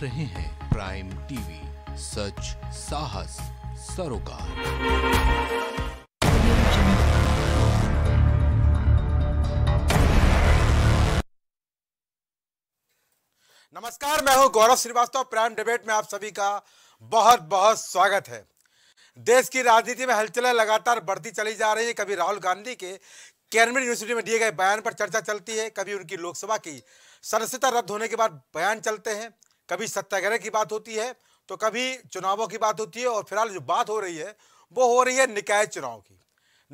देख रहे हैं प्राइम टीवी, सच साहस सरोकार। नमस्कार, मैं हूं गौरव श्रीवास्तव। प्राइम डिबेट में आप सभी का बहुत बहुत स्वागत है। देश की राजनीति में हलचलें लगातार बढ़ती चली जा रही है। कभी राहुल गांधी के कैम्ब्रिज यूनिवर्सिटी में दिए गए बयान पर चर्चा चलती है, कभी उनकी लोकसभा की सदस्यता रद्द होने के बाद बयान चलते हैं, कभी सत्याग्रह की बात होती है तो कभी चुनावों की बात होती है। और फिलहाल जो बात हो रही है वो हो रही है निकाय चुनाव की।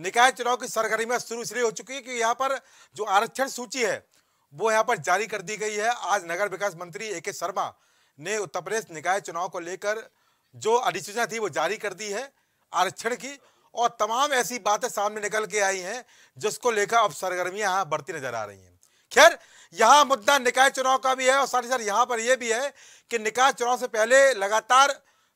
निकाय चुनाव की सरगर्मियां शुरू इसलिए हो चुकी है कि यहाँ पर जो आरक्षण सूची है वो यहाँ पर जारी कर दी गई है। आज नगर विकास मंत्री ए के शर्मा ने उत्तर प्रदेश निकाय चुनाव को लेकर जो अधिसूचना थी वो जारी कर दी है आरक्षण की, और तमाम ऐसी बातें सामने निकल के आई हैं जिसको लेकर अब सरगर्मियां यहाँ बढ़ती नजर आ रही हैं। खैर, यहाँ मुद्दा निकाय चुनाव का भी है और साथ ही साथ यहाँ पर यह भी है कि निकाय चुनाव से पहले लगातार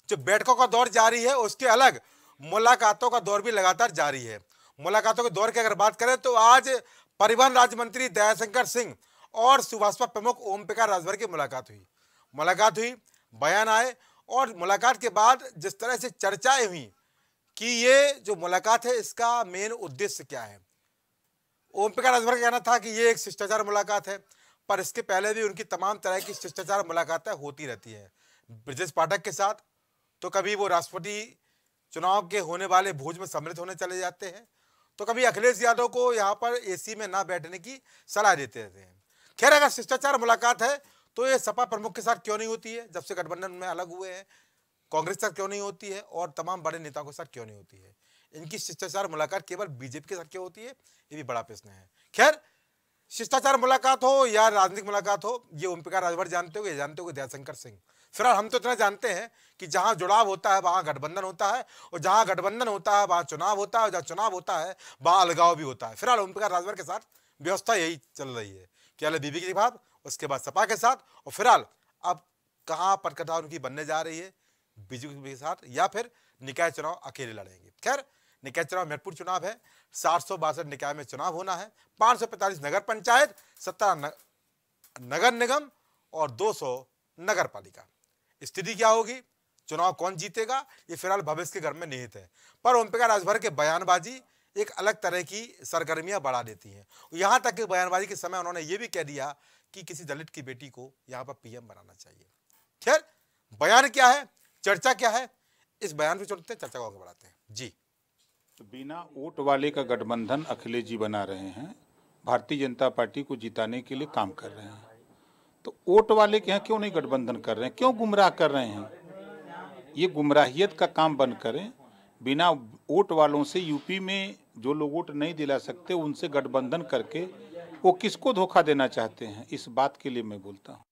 जो बैठकों का दौर जारी है, उसके अलग मुलाकातों का दौर भी लगातार जारी है। मुलाकातों के दौर की अगर बात करें तो आज परिवहन राज्य मंत्री दयाशंकर सिंह और सुभाषपा प्रमुख ओम प्रकाश राजभर की मुलाकात हुई, बयान आए, और मुलाकात के बाद जिस तरह से चर्चाएं हुई कि ये जो मुलाकात है इसका मेन उद्देश्य क्या है। ओम प्रकाश राजभर का कहना था कि ये एक शिष्टाचार मुलाकात है, पर इसके पहले भी उनकी तमाम तरह की शिष्टाचार मुलाकातें होती रहती हैं। ब्रिजेश पाठक के साथ तो कभी वो राष्ट्रपति चुनाव के होने वाले भोज में सम्मिलित होने चले जाते हैं, तो कभी अखिलेश यादव को यहाँ पर एसी में ना बैठने की सलाह देते रहते हैं। खैर, अगर शिष्टाचार मुलाकात है तो ये सपा प्रमुख के साथ क्यों नहीं होती है, जब से गठबंधन में अलग हुए हैं कांग्रेस के साथ क्यों नहीं होती है, और तमाम बड़े नेताओं के साथ क्यों नहीं होती है। इनकी शिष्टाचार मुलाकात केवल बीजेपी के साथ क्यों होती है, ये भी बड़ा प्रश्न है। खैर, शिष्टाचार मुलाकात हो या राजनीतिक मुलाकात हो, ये ओम प्रकाश राजभर जानते हो, ये जानते हो दयाशंकर सिंह। फिलहाल हम तो इतना जानते हैं कि जहाँ जुड़ाव होता है वहाँ गठबंधन होता है, और जहाँ गठबंधन होता है वहाँ चुनाव होता है, और जहाँ चुनाव होता है वहाँ अलगाव भी होता है। फिलहाल ओम प्रकाश राजभर के साथ व्यवस्था यही चल रही है कि अल बीबी के बाद, उसके बाद सपा के साथ, और फिलहाल अब कहाँ पटकथा उनकी बनने जा रही है, बीजेपी के साथ या फिर निकाय चुनाव अकेले लड़ेंगे। खैर, निकाय चुनाव महत्वपूर्ण चुनाव है। 762 निकाय में चुनाव होना है, 545 नगर पंचायत, 17 नगर निगम और 200 नगर पालिका। स्थिति क्या होगी, चुनाव कौन जीतेगा, ये फिलहाल भविष्य के घर में निहित है। पर ओम प्रकाश राजभर के बयानबाजी एक अलग तरह की सरगर्मियां बढ़ा देती हैं। यहाँ तक कि बयानबाजी के समय उन्होंने ये भी कह दिया कि किसी दलित की बेटी को यहाँ पर पीएम बनाना चाहिए। खैर, बयान क्या है, चर्चा क्या है, इस बयान पे चलते हैं, चर्चा को आगे बढ़ाते हैं। जी, तो बिना वोट वाले का गठबंधन अखिलेश जी बना रहे हैं, भारतीय जनता पार्टी को जिताने के लिए काम कर रहे हैं। तो वोट वाले के यहाँ क्यों नहीं गठबंधन कर रहे हैं, क्यों गुमराह कर रहे हैं? ये गुमराहियत का काम बंद करें। बिना वोट वालों से यूपी में जो लोग वोट नहीं दिला सकते उनसे गठबंधन करके वो किसको धोखा देना चाहते हैं, इस बात के लिए मैं बोलता हूँ।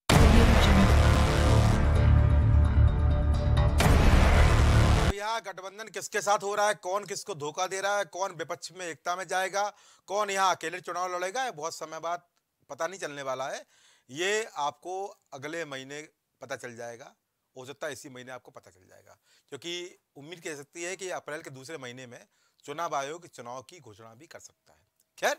यहाँ गठबंधन किसके साथ हो रहा है, कौन किसको धोखा दे रहा है, कौन विपक्ष में एकता में जाएगा, कौन यहाँ अकेले चुनाव लड़ेगा, बहुत समय बाद पता नहीं चलने वाला है। ये आपको अगले महीने पता चल जाएगा, हो सकता है इसी महीने आपको पता चल जाएगा, क्योंकि उम्मीद कह सकती है कि अप्रैल के दूसरे महीने में चुनाव आयोग चुनाव की घोषणा भी कर सकता है। खैर,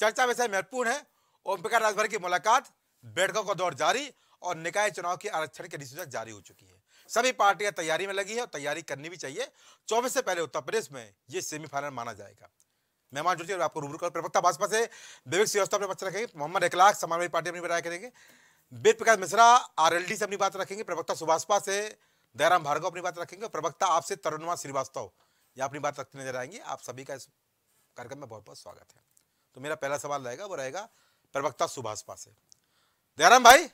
चर्चा वैसे महत्वपूर्ण है। ओम प्रकाश राजभर की मुलाकात, बैठकों का दौर जारी, और निकाय चुनाव के आरक्षण की अधिसूचना जारी हो चुकी है। सभी पार्टियां तैयारी में लगी है और तैयारी करनी भी चाहिए। 24 से पहले उत्तर प्रदेश में ये सेमीफाइनल माना जाएगा। मेहमान जुड़े आपको रूबरू कर प्रवक्ता भाजपा से विवेक श्रीवास्तव अपनी बात रखेंगे, मोहम्मद इखलाक समाजवादी पार्टी अपनी राय करेंगे, वेद प्रकाश मिश्रा आरएलडी से अपनी बात रखेंगे, प्रवक्ता सुभाषपा से जयराम भार्गव अपनी बात रखेंगे, और प्रवक्ता आपसे तरुणुमा श्रीवास्तव ये अपनी बात रखते नजर आएंगे। आप सभी का इस कार्यक्रम में बहुत बहुत स्वागत है। तो मेरा पहला सवाल रहेगा, वो रहेगा प्रवक्ता सुभाषपा से। जयराम भाई,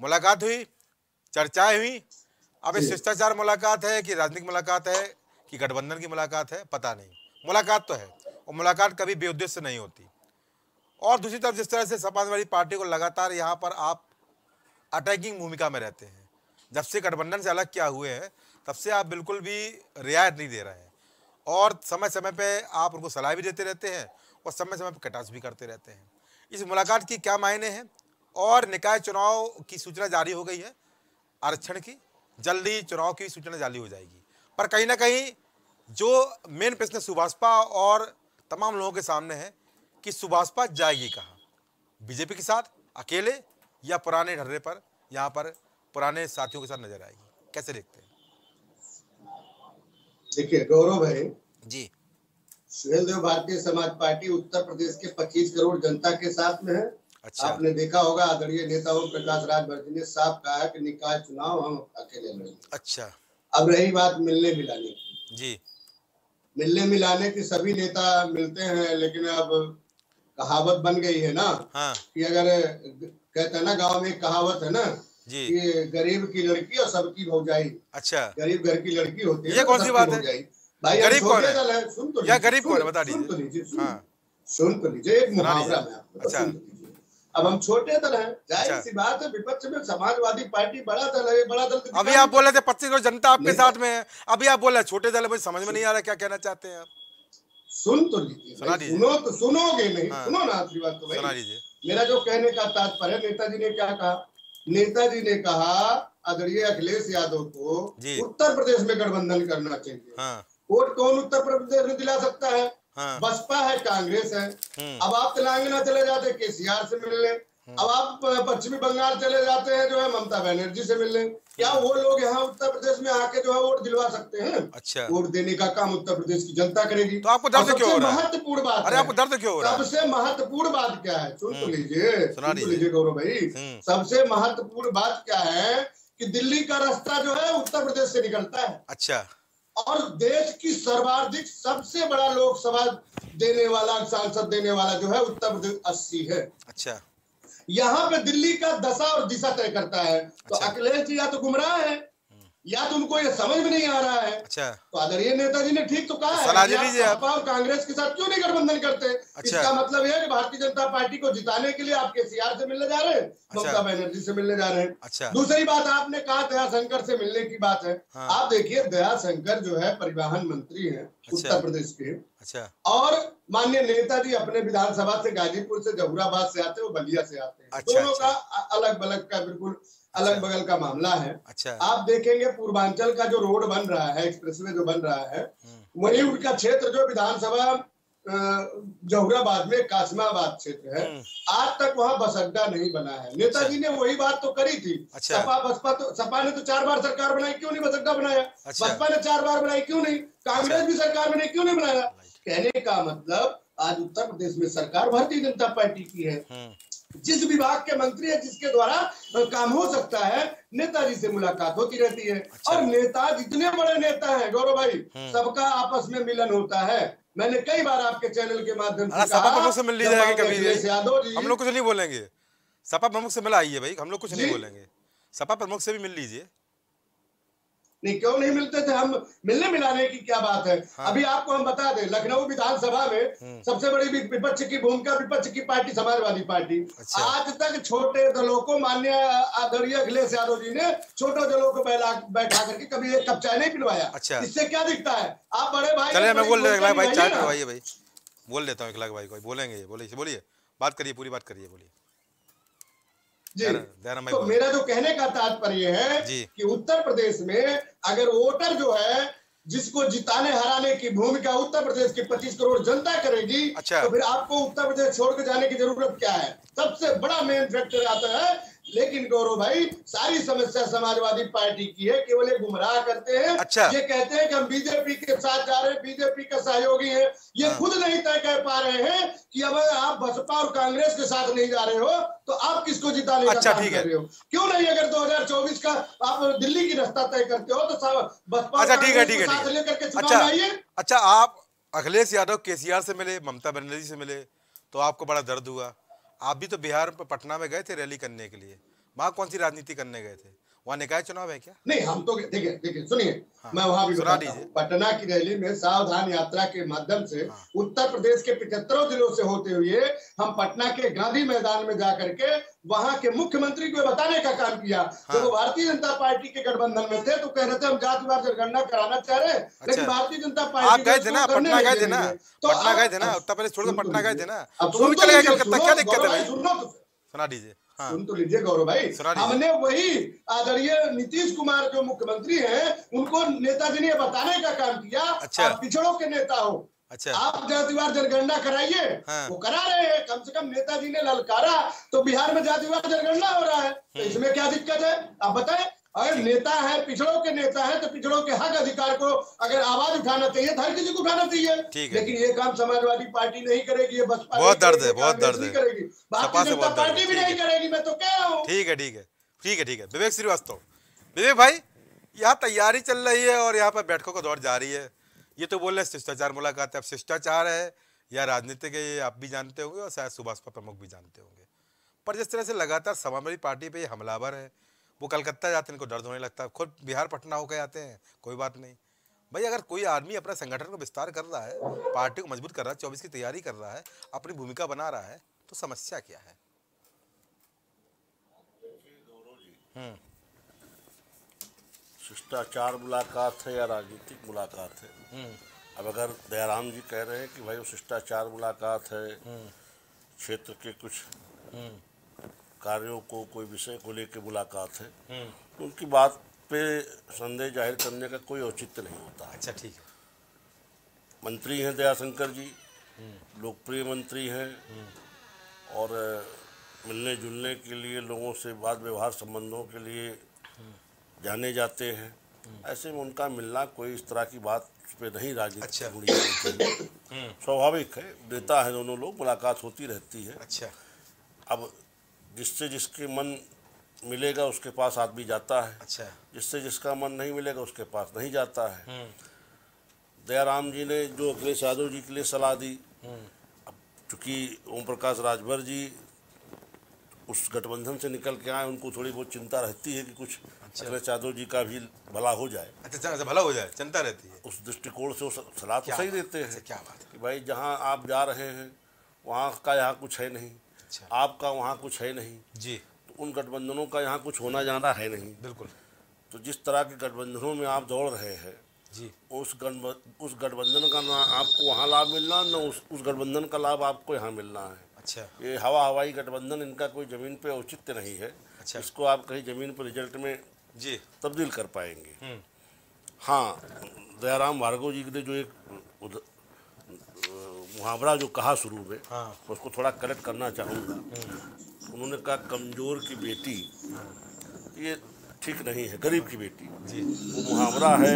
मुलाकात हुई, चर्चाएं हुई, अब ये शिष्टाचार मुलाकात है कि राजनीतिक मुलाकात है कि गठबंधन की मुलाकात है, पता नहीं, मुलाकात तो है, और मुलाकात कभी बेउद्देश्य नहीं होती। और दूसरी तरफ जिस तरह से समाजवादी पार्टी को लगातार यहाँ पर आप अटैकिंग भूमिका में रहते हैं, जब से गठबंधन से अलग क्या हुए हैं तब से आप बिल्कुल भी रियायत नहीं दे रहे हैं, और समय समय पर आप उनको सलाह भी देते रहते हैं और समय समय पर कटाक्ष भी करते रहते हैं। इस मुलाकात की क्या मायने हैं, और निकाय चुनाव की सूचना जारी हो गई है आरक्षण की, जल्दी चुनाव की सूचना जारी हो जाएगी, पर कहीं ना कहीं जो मेन प्रश्न सुभाषपा और तमाम लोगों के सामने है कि सुभाषपा जाएगी कहाँ, बीजेपी के साथ अकेले या पुराने ढर्रे पर यहाँ पर पुराने साथियों के साथ नजर आएगी, कैसे देखते हैं? देखिए गौरव भाई जी, सुहेलदेव भारतीय समाज पार्टी उत्तर प्रदेश के 25 करोड़ जनता के साथ में है। अच्छा। आपने देखा होगा आदरणीय नेता ओम प्रकाश राजभर जी ने साफ कहा कि निकाय चुनाव हम अकेले लड़ेंगे। अच्छा। अब रही बात मिलने मिलाने की। जी। मिलने मिलाने की सभी नेता मिलते हैं, लेकिन अब कहावत बन गई है ना। हाँ। कि अगर कहते हैं ना, गाँव में कहावत है ना जी, कि गरीब की लड़की और सबकी भौजाई। अच्छा। गरीब घर की लड़की होती है, ये कौन सी बात है भाई? गरीब कौन है? सुन तो लीजिए, गरीब कौन है, बता दीजिए। सुन तो लीजिए, एक मुहावरा है आपको। अच्छा। अब हम छोटे दल हैं, जाहिर सी बात है, विपक्ष में समाजवादी पार्टी बड़ा दल है, बड़ा दल। अभी आप बोले थे 25 करोड़ जनता आपके साथ में है, अभी आप बोले छोटे दल है, मुझे समझ में नहीं आ रहा क्या कहना चाहते हैं आप। सुन तो लीजिए, सुनो तो सुनोगे नहीं, सुनो ना आखिरी बात तो भाई। मेरा जो कहने का तात्पर्य, नेताजी ने क्या कहा? नेताजी ने कहा आदरणीय अखिलेश यादव को उत्तर प्रदेश में गठबंधन करना चाहिए। वोट कौन उत्तर प्रदेश में दिला सकता है? हाँ। बसपा है, कांग्रेस है। अब आप तेलंगाना चले जाते केसीआर से मिलने, अब आप पश्चिमी बंगाल चले जाते हैं जो है ममता बनर्जी से मिलने। क्या वो लोग यहाँ उत्तर प्रदेश में आके जो है वोट दिलवा सकते हैं? अच्छा। वोट देने का काम उत्तर प्रदेश की जनता करेगी। तो आपको दर्द क्यों हो रहा है? महत्वपूर्ण बात। अरे आपको दर्द क्यों हो रहा है? सबसे महत्वपूर्ण बात क्या है? सुन तो लीजिए गौरव भाई, सबसे महत्वपूर्ण बात क्या है कि दिल्ली का रास्ता जो है उत्तर प्रदेश से निकलता है। अच्छा। और देश की सर्वाधिक सबसे बड़ा लोकसभा देने वाला, सांसद देने वाला जो है उत्तर प्रदेश 80 है। अच्छा। यहाँ पे दिल्ली का दशा और दिशा तय करता है। तो अखिलेश जी या तो गुमराह है, या तो उनको ये समझ में नहीं आ रहा है। अच्छा। तो आदरणीय नेताजी ने ठीक तो कहा है, आप और कांग्रेस के साथ क्यों नहीं गठबंधन करते? अच्छा। इसका मतलब यह है कि भारतीय जनता पार्टी को जिताने के लिए आप केसीआर से मिलने जा रहे हैं, ममता बनर्जी से मिलने जा रहे हैं। अच्छा। दूसरी बात आपने कहा दयाशंकर से मिलने की बात है। हाँ। आप देखिए दयाशंकर जो है परिवहन मंत्री है उत्तर प्रदेश के। अच्छा। और माननीय नेताजी अपने विधानसभा से गाजीपुर से, जहुराबाद से आते हैं, वो बलिया से आते हैं। दोनों का अलग बलग का बिल्कुल अलग बगल का मामला है। अच्छा। आप देखेंगे पूर्वांचल का जो रोड बन रहा है, एक्सप्रेसवे जो बन रहा है, वही उनका क्षेत्र जो विधानसभा जहुराबाद में कासिमाबाद क्षेत्र है, आज तक वहाँ बस अड्डा नहीं बना है। नेताजी ने वही बात तो करी थी। अच्छा। सपा बसपा तो, सपा ने तो 4 बार सरकार बनाई, क्यों नहीं बस अड्डा बनाया? अच्छा। बसपा ने 4 बार बनाई, क्यों नहीं? कांग्रेस भी सरकार बनाई, क्यों नहीं बनाया? कहने का मतलब आज उत्तर प्रदेश में सरकार भारतीय जनता पार्टी की है। जिस विभाग के मंत्री है, जिसके द्वारा काम हो सकता है, नेताजी से मुलाकात होती रहती है। अच्छा। और नेता जितने बड़े नेता हैं गौरव भाई, सबका आपस में मिलन होता है। मैंने कई बार आपके चैनल के माध्यम से कहा, हम लोग कुछ नहीं बोलेंगे, सपा प्रमुख से मिला आइए भाई, हम लोग कुछ नहीं बोलेंगे, सपा प्रमुख से भी मिल लीजिए। नहीं, क्यों नहीं मिलते थे हम? मिलने मिलाने की क्या बात है? हाँ। अभी आपको हम बता दें, लखनऊ विधानसभा में सबसे बड़ी विपक्ष की भूमिका, विपक्ष की पार्टी समाजवादी पार्टी। अच्छा। आज तक छोटे दलों को माननीय आदरणीय अखिलेश यादव जी ने छोटे दलों को बैठा करके कभी एक कप चाय नहीं पिलवाया। अच्छा। इससे क्या दिखता है? आप बड़े भाई, चाय पिलवाइए भाई, बोल देता हूँ इखलाक भाई को, बोलेंगे, बोलिए, बात करिए, पूरी बात करिए, बोलिए जी। तो मेरा जो कहने का तात्पर्य है कि उत्तर प्रदेश में अगर वोटर जो है, जिसको जिताने हराने की भूमिका उत्तर प्रदेश की 25 करोड़ जनता करेगी। अच्छा। तो फिर आपको उत्तर प्रदेश छोड़ के जाने की जरूरत क्या है? सबसे बड़ा मेन फैक्टर आता है। लेकिन गौरव भाई, सारी समस्या समाजवादी पार्टी की है, केवल ये गुमराह करते हैं। अच्छा। ये कहते हैं कि हम बीजेपी के साथ जा रहे हैं, बीजेपी का सहयोगी है, ये खुद नहीं तय कर पा रहे हैं कि अगर आप बसपा और कांग्रेस के साथ नहीं जा रहे हो तो आप किसको जिताने का काम कर रहे हो? क्यों नहीं? अगर 2024 का आप दिल्ली की रास्ता तय करते हो तो बसपा के साथ लेकर के चुनाव आइए। अच्छा। आप अखिलेश यादव केसीआर से मिले, ममता बनर्जी से मिले, तो आपको बड़ा दर्द हुआ। आप भी तो बिहार में पटना में गए थे रैली करने के लिए, वहाँ कौन सी राजनीति करने गए थे? वहाँ निकाय चुनाव है क्या? नहीं, हम तो देखिए सुनिए। हाँ, मैं वहाँ भी सुना दीजिए। पटना की रैली में सावधान यात्रा के माध्यम से उत्तर प्रदेश के 75 जिलों से होते हुए हम पटना के गांधी मैदान में जाकर के वहाँ के मुख्यमंत्री को बताने का काम किया। जब वो भारतीय जनता पार्टी के गठबंधन में थे तो कह रहे थे हम जातिवाद जनगणना कराना चाह रहे, लेकिन भारतीय जनता पार्टी गए थे ना, पटना गए थे ना, पटना गए थे ना, उत्तर प्रदेश छोड़कर पटना गए थे ना, क्या दिक्कत है? सुना दीजिए, सुन तो लीजिए गौरव भाई। हमने वही आदरणीय नीतीश कुमार जो मुख्यमंत्री हैं, उनको नेताजी ने बताने का काम किया। अच्छा। पिछड़ों के नेता हो, अच्छा। आप जातिवार जनगणना कराइए, हाँ। वो करा रहे हैं, कम से कम नेताजी ने ललकारा तो बिहार में जातिवार जनगणना हो रहा है, तो इसमें क्या दिक्कत है आप बताएं। अगर नेता है, पिछड़ों के नेता है, तो पिछड़ों के हक अधिकार को अगर आवाज उठाना चाहिए, हर किसी को उठाना चाहिए, लेकिन ये काम समाजवादी पार्टी नहीं करेगी, ये बसपा बहुत दर्द है, बहुत दर्द है, करेगी भारतीय जनता पार्टी भी नहीं करेगी, मैं तो कह रहा हूँ। ठीक है ठीक है ठीक है ठीक है। विवेक श्रीवास्तव, विवेक भाई यहाँ तैयारी चल रही है और यहाँ पर बैठकों का दौर जारी है, ये तो बोल रहे शिष्टाचार मुलाकात है, अब शिष्टाचार है या राजनीति के ये आप भी जानते होंगे और शायद सुभाषपा प्रमुख भी जानते होंगे, पर जिस तरह से लगातार समाजवादी पार्टी पे हमलावर है, वो कलकत्ता जाते हैं, इनको दर्द होने लगता है, खुद बिहार पटना होकर आते हैं, कोई बात नहीं भाई। अगर कोई आदमी अपना संगठन को विस्तार कर रहा है, पार्टी को मजबूत कर रहा है, 24 की तैयारी कर रहा है, अपनी भूमिका बना रहा है, तो समस्या क्या है? शिष्टाचार मुलाकात है या राजनीतिक मुलाकात है? अब अगर दयाराम जी कह रहे हैं कि भाई वो शिष्टाचार मुलाकात है, क्षेत्र के कुछ कार्यों को, कोई विषय को लेकर मुलाकात है, तो उनकी बात पे संदेह जाहिर करने का कोई औचित्य नहीं होता है। अच्छा ठीक है। मंत्री हैं दयाशंकर जी, लोकप्रिय मंत्री हैं और मिलने जुलने के लिए, लोगों से बात व्यवहार संबंधों के लिए जाने जाते हैं, ऐसे में उनका मिलना कोई इस तरह की बात पे नहीं राजनीति जुड़ी, स्वाभाविक है, नेता है दोनों लोग, मुलाकात होती रहती है। अच्छा, अब जिससे जिसके मन मिलेगा उसके पास आदमी जाता है, अच्छा, जिससे जिसका मन नहीं मिलेगा उसके पास नहीं जाता है। दयाराम जी ने जो अखिलेश यादव जी के लिए सलाह दी, अब चूँकि ओम प्रकाश राजभर जी उस गठबंधन से निकल के आए, उनको थोड़ी बहुत चिंता रहती है कि कुछ अखिलेश यादव जी का भी भला हो जाए। अच्छा, भला हो जाए, चिंता रहती है, उस दृष्टिकोण से वो सलाह तो सही देते हैं। क्या बात है कि भाई जहाँ आप जा रहे हैं वहाँ का यहाँ कुछ है नहीं, आपका वहाँ कुछ है नहीं जी, तो उन गठबंधनों का यहाँ कुछ होना जाना है नहीं, बिल्कुल। तो जिस तरह के गठबंधनों में आप दौड़ रहे हैं जी, उस गठबंधन का ना आपको वहाँ लाभ मिलना, ना उस गठबंधन का लाभ आपको यहाँ मिलना है। अच्छा, ये हवाई गठबंधन, इनका कोई ज़मीन पे औचित्य नहीं है। अच्छा, इसको आप कहीं ज़मीन पर रिजल्ट में जी तब्दील कर पाएंगे। हाँ, दयाराम भार्गव जी ने जो एक मुहावरा जो कहा शुरू में, हाँ, उसको थोड़ा करेक्ट करना चाहूँगा। उन्होंने कहा कमज़ोर की बेटी, ये ठीक नहीं है, गरीब की बेटी जी। वो मुहावरा है,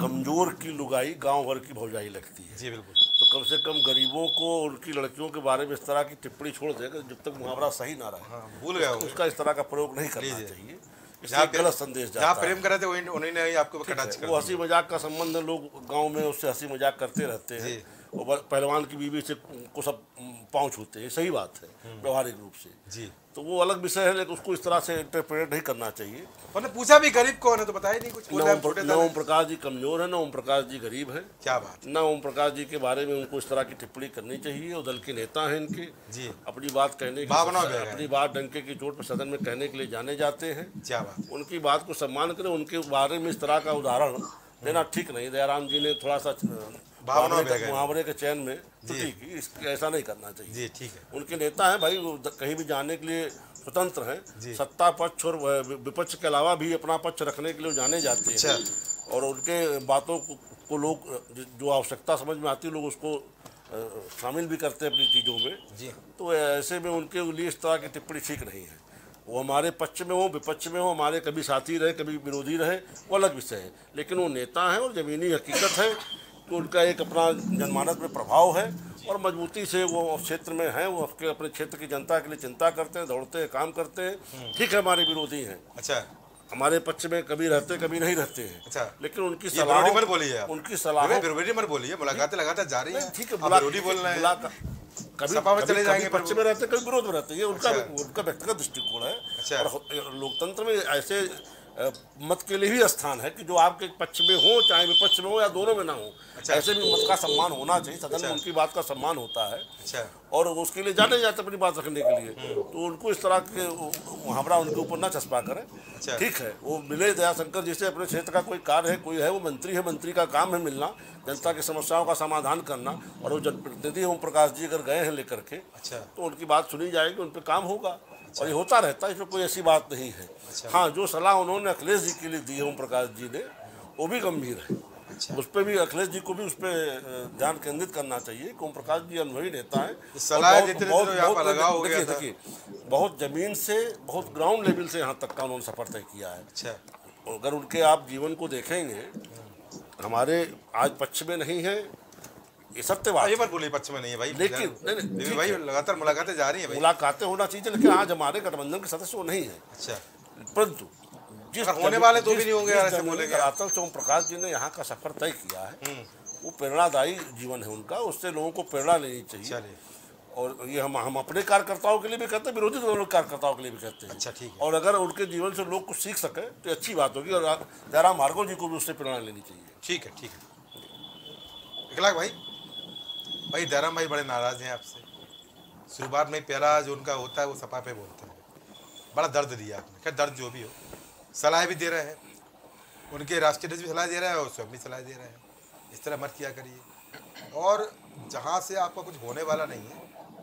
कमज़ोर की लुगाई गाँव भर की भौजाई लगती है जी, बिल्कुल। तो कम से कम गरीबों को उनकी लड़कियों के बारे में इस तरह की टिप्पणी छोड़ देगा, जब तक मुहावरा सही ना रहे, हाँ, भूल गया उसका इस तरह का प्रयोग नहीं करना चाहिए, इससे गलत संदेश जाता है। प्रेम कर रहे थे उन्होंने आपको वो हंसी मजाक का संबंध है, लोग गांव में उससे हंसी मजाक करते रहते हैं, और पहलवान की बीवी से को सब पाँव छूते हैं, सही बात है व्यवहारिक रूप से जी, तो वो अलग विषय है, लेकिन उसको इस तरह से इंटरप्रेट नहीं करना चाहिए। मैंने पूछा भी गरीब कौन है तो बताया नहीं कुछ, न ओम प्रकाश जी कमजोर है, न ओम प्रकाश जी गरीब है, क्या बात, न ओम प्रकाश जी के बारे में उनको इस तरह की टिप्पणी करनी चाहिए। और दल के नेता हैं इनके जी, अपनी बात कहने की, अपनी बात डंके की चोट पर सदन में कहने के लिए जाने जाते हैं, क्या बात, उनकी बात को सम्मान करें, उनके बारे में इस तरह का उदाहरण देना ठीक नहीं। दयाराम जी ने थोड़ा सा मुहावरे के चयन में त्रुटि की, ऐसा नहीं करना चाहिए जी, ठीक है। उनके नेता हैं भाई, वो कहीं भी जाने के लिए स्वतंत्र हैं, सत्ता पक्ष और विपक्ष के अलावा भी अपना पक्ष रखने के लिए जाने जाते हैं, और उनके बातों को लोग जो आवश्यकता समझ में आती है, लोग उसको शामिल भी करते हैं अपनी चीज़ों में जी। तो ऐसे में उनके लिए इस तरह की टिप्पणी ठीक नहीं है। वो हमारे पक्ष में हो विपक्ष में हो, हमारे कभी साथी रहे कभी विरोधी रहे, वो अलग विषय है, लेकिन वो नेता हैं और ज़मीनी हकीकत है कि उनका एक अपना जनमानस में प्रभाव है और मजबूती से वो क्षेत्र में हैं, वो अपने क्षेत्र की जनता के लिए चिंता करते हैं, दौड़ते हैं, काम करते हैं। ठीक है, हमारे विरोधी हैं, अच्छा, हमारे पक्ष में कभी रहते कभी नहीं रहते हैं, अच्छा, लेकिन उनकी सलाह पर बोलिए, उनकी सलाह पर बोलिए, मुलाकातें लगातार जारी है, ठीक है, कभी पक्ष में रहते कभी विरोध में रहते, ये उनका व्यक्तिगत दृष्टिकोण है। और लोकतंत्र में ऐसे मत के लिए भी स्थान है कि जो आपके पक्ष में हो चाहे विपक्ष में हो या दोनों में ना हो, ऐसे भी मत का सम्मान होना चाहिए, सदन में उनकी बात का सम्मान होता है, अच्छा, और उसके लिए जाने जाते अपनी बात रखने के लिए, तो उनको इस तरह के मुहावरा उनके ऊपर ना चस्पा करें। ठीक है, वो मिले दयाशंकर जैसे, अपने क्षेत्र का कोई कार्य है, कोई है, वो मंत्री है, मंत्री का काम है मिलना, जनता की समस्याओं का समाधान करना, और वो जनप्रतिनिधि ओम प्रकाश जी अगर गए हैं लेकर के, तो उनकी बात सुनी जाएगी, उन पर काम होगा, और ये होता रहता है, इसमें कोई ऐसी बात नहीं है। हाँ, जो सलाह उन्होंने अखिलेश जी के लिए दी है ओम प्रकाश जी ने, वो भी गंभीर है, अच्छा। उस पर भी अखिलेश जी को भी उस पर ध्यान केंद्रित करना चाहिए। ओम प्रकाश जी अनुभवी नेता है, सलाह देखिए बहुत जमीन से, बहुत ग्राउंड लेवल से यहाँ तक का उन्होंने सफर तय किया है। अगर उनके आप जीवन को देखेंगे, हमारे आज पक्ष में नहीं है ये सत्यवाद, ये बात बोले पक्ष में नहीं है भाई, लेकिन नहीं भाई लगातार मुलाकातें जा रही है, मुलाकातें होना चाहिए, लेकिन आज हमारे गठबंधन के सदस्य वो नहीं है। अच्छा, परंतु जिस होने वाले तो भी नहीं होंगे ऐसे बोलेंगे। ओम प्रकाश जी ने यहाँ का सफर तय किया है, वो प्रेरणादायी जीवन है उनका, उससे लोगों को प्रेरणा लेनी चाहिए। और ये हम अपने कार्यकर्ताओं के लिए भी कहते हैं, विरोधी दलों के कार्यकर्ताओं के लिए भी कहते हैं। अच्छा, ठीक है। और अगर उनके जीवन से लोग कुछ सीख सके तो अच्छी बात होगी, और जयराम भार्गव जी को भी उससे प्रेरणा लेनी चाहिए। ठीक है, ठीक है। इखलाक भाई, भाई जयराम भाई बड़े नाराज हैं आपसे, शुरुआत में प्यारा जो उनका होता है वो सपा पे बोलते हैं, बड़ा दर्द दिया आपने। क्या दर्द जो भी हो, सलाह भी दे रहे हैं, उनके राष्ट्रीय अध्यक्ष भी सलाह दे रहे हैं और स्वयं भी सलाह दे रहे हैं। इस तरह मत किया करिए, और जहाँ से आपका कुछ होने वाला नहीं है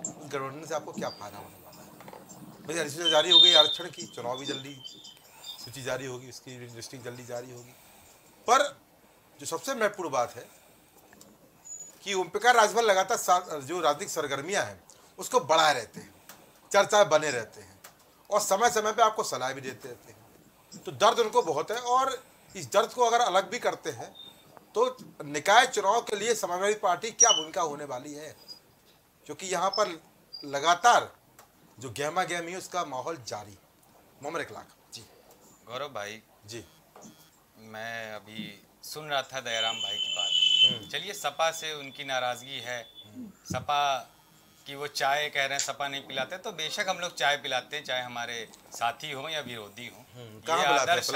गठबंधन से आपको क्या फायदा होने वाला है। भाई अधिसूचना जारी हो गई आरक्षण की, चुनाव भी जल्दी सूची जारी होगी, उसकी लिस्टिंग जल्दी जारी होगी। पर जो सबसे महत्वपूर्ण बात है कि ओम प्रकाश राजभर लगातार जो राजनीतिक सरगर्मियां हैं उसको बढ़ाए रहते हैं, चर्चा बने रहते हैं, और समय समय पर आपको सलाह भी देते रहते हैं। तो दर्द उनको बहुत है, और इस दर्द को अगर अलग भी करते हैं तो निकाय चुनाव के लिए समाजवादी पार्टी क्या भूमिका होने वाली है, क्योंकि यहाँ पर लगातार जो गहमा गहमी है उसका माहौल जारी। मोहम्मद इखलाक जी। गौरव भाई जी, मैं अभी सुन रहा था दयाराम भाई की बात। चलिए, सपा से उनकी नाराज़गी है, सपा कि वो चाय कह रहे हैं सपा नहीं पिलाते, तो बेशक हम लोग चाय पिलाते हैं, चाहे हमारे साथी हों या विरोधी हों। आदर्श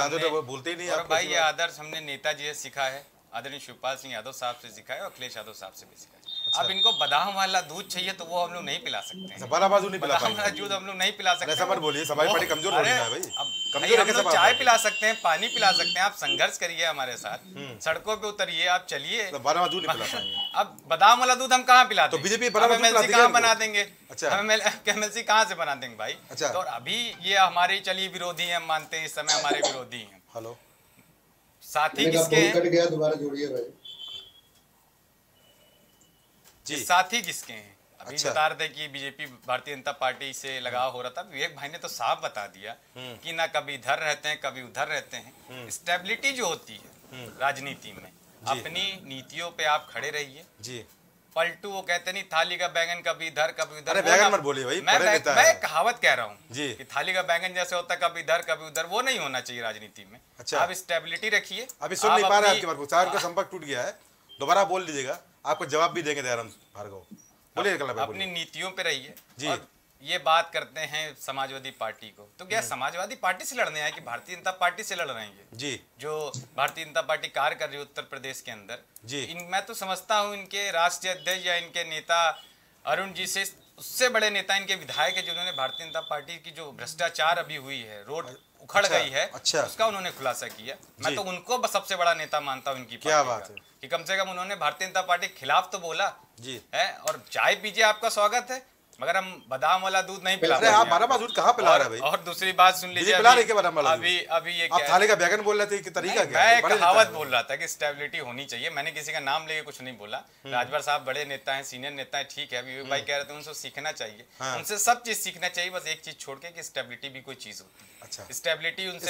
बोलते नहीं और भाई, ये आदर्श हमने नेताजी से सीखा है, आदरणीय शिवपाल सिंह यादव साहब से सीखा है और अखिलेश यादव साहब से भी सीखा है। अब इनको बादाम वाला दूध चाहिए तो वो हम लोग नहीं पिला सकते हैं, बादाम वाला दूध हम लोग नहीं पिला सकते। ऐसा मत बोलिए, समाज पार्टी कमजोर हो रही है भाई। कमजोर है तो चाय पिला सकते हैं, पानी पिला सकते हैं, आप संघर्ष करिए हमारे साथ, सड़कों पे उतरिए, आप चलिए, अब बादाम वाला दूध हम कहाँ पिलाते हैं? बीजेपी कहाँ बना देंगे, एमएलसी कहाँ से बना देंगे भाई? और अभी ये हमारे चलिए विरोधी है, हम मानते हैं इस समय हमारे विरोधी है। हेलो साथी किसके, दोबारा जोड़िए भाई जी, साथी किसके हैं? अभी बता रहे थे कि बीजेपी भारतीय जनता पार्टी से लगाव हो रहा था, विवेक भाई ने तो साफ बता दिया कि ना कभी इधर रहते हैं कभी उधर रहते हैं। स्टेबिलिटी जो होती है राजनीति में, अपनी नीतियों पे आप खड़े रहिए जी। पलटू वो कहते नहीं, थाली का बैंगन कभी इधर कभी उधर। अरे बैंगन मत बोलिए भाई, मैं कहावत कह रहा हूँ कि थाली का बैंगन जैसे होता है कभी इधर कभी उधर, वो नहीं होना चाहिए राजनीति में। अच्छा, आप स्टेबिलिटी रखिए। अभी सुन नहीं पा रहे, आपके बात का संपर्क टूट गया है, दोबारा बोल दीजिएगा, आपको जवाब भी देंगे दयाराम भार्गव। बोलिए, अपनी नीतियों पे रहिए जी। और ये बात करते हैं समाजवादी पार्टी को, तो क्या समाजवादी पार्टी से लड़ने आए कि भारतीय जनता पार्टी से लड़ रहे हैं जी? जो भारतीय जनता पार्टी कार्य कर रही है उत्तर प्रदेश के अंदर जी, मैं तो समझता हूँ इनके राष्ट्रीय अध्यक्ष या इनके नेता अरुण जी से उससे बड़े नेता इनके विधायक है, जिन्होंने भारतीय जनता पार्टी की जो भ्रष्टाचार अभी हुई है, रोड उखड़ गई है, उसका उन्होंने खुलासा किया। मैं तो उनको सबसे बड़ा नेता मानता हूँ इनकी। क्या बात है कि कम से कम उन्होंने भारतीय जनता पार्टी के खिलाफ तो बोला जी है। और चाय पीजिए, आपका स्वागत है, मगर हम बादाम वाला दूध नहीं पिला रहे। आप बादाम दूध कहाँ पिला रहे हैं भाई? और दूसरी बात सुन लीजिए, अभी ये आप थाली का बैगन बोल रहे थे, कि तरीका क्या है? मैं कहावत बोल रहा था कि स्टेबिलिटी होनी चाहिए, मैंने किसी का नाम लेके कुछ नहीं बोला। राजभर साहब बड़े नेता हैं, सीनियर नेता हैं, ठीक है, विवेक भाई कह रहे थे उनसे सीखना चाहिए, उनसे सब चीज सीखना चाहिए, बस एक चीज छोड़ के स्टेबिलिटी भी कोई चीज होती है, स्टेबिलिटी उनसे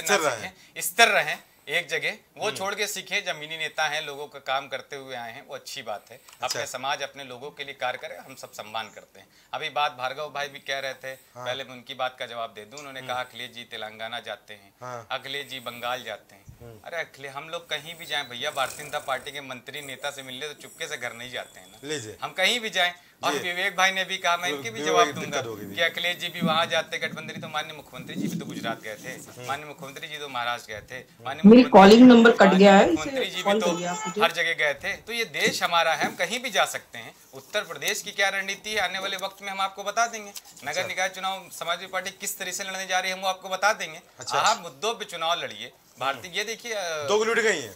स्थिर रहे एक जगह, वो छोड़ के सीखे। जमीनी नेता हैं, लोगों का काम करते हुए आए हैं, वो अच्छी बात है। अपने समाज, अपने लोगों के लिए कार्य करें, हम सब सम्मान करते हैं। अभी बात भार्गव भाई भी कह रहे थे, पहले मैं उनकी बात का जवाब दे दूं। उन्होंने कहा अखिलेश जी तेलंगाना जाते हैं, अखिलेश जी बंगाल जाते हैं। अरे अखिलेश, हम लोग कहीं भी जाए भैया, भारतीय जनता पार्टी के मंत्री नेता से मिलने तो चुपके से घर नहीं जाते हैं ना, हम कहीं भी जाए। और विवेक भाई ने भी कहा, मैं इनके भी जवाब दूंगा कि अखिलेश जी भी वहाँ जाते गठबंधन, तो माननीय मुख्यमंत्री जी भी तो गुजरात गए थे, माननीय मुख्यमंत्री जी तो महाराष्ट्र गए थे, माननीय कॉलिंग नंबर कट गया है, मुख्यमंत्री जी भी तो हर जगह गए थे। तो ये देश हमारा है, हम कहीं भी जा सकते हैं। उत्तर प्रदेश की क्या रणनीति है आने वाले वक्त में, हम आपको बता देंगे। नगर निकाय चुनाव समाजवादी पार्टी किस तरह से लड़ने जा रही है, हम आपको बता देंगे। आप मुद्दों पर चुनाव लड़िए। भारतीय, ये देखिए, दो उंगली उठ गई है,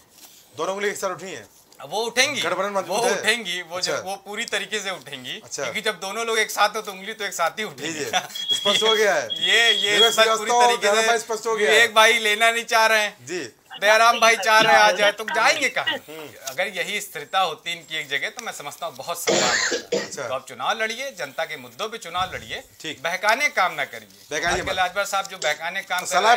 दोनों उंगली एक साथ उठी है, वो उठेंगी, वो उठेंगी, वो अच्छा। जब वो पूरी तरीके से उठेंगी, अच्छा। क्योंकि जब दोनों लोग एक साथ हो तो उंगली तो एक साथ ही उठेगी। स्पष्ट हो गया है, ये स्पष्ट पूरी तरीके से विवेक भाई लेना नहीं चाह रहे हैं जी। दयाराम भाई चाह रहे आ जाए तो जाएंगे कहाँ? अगर यही स्थिरता होती इनकी एक जगह तो मैं समझता हूँ बहुत सम्मान। तो आप चुनाव लड़िए, जनता के मुद्दों पे चुनाव लड़िए, बहकाने काम ना करिए। राजभर साहब जो बहकाने काम सलाह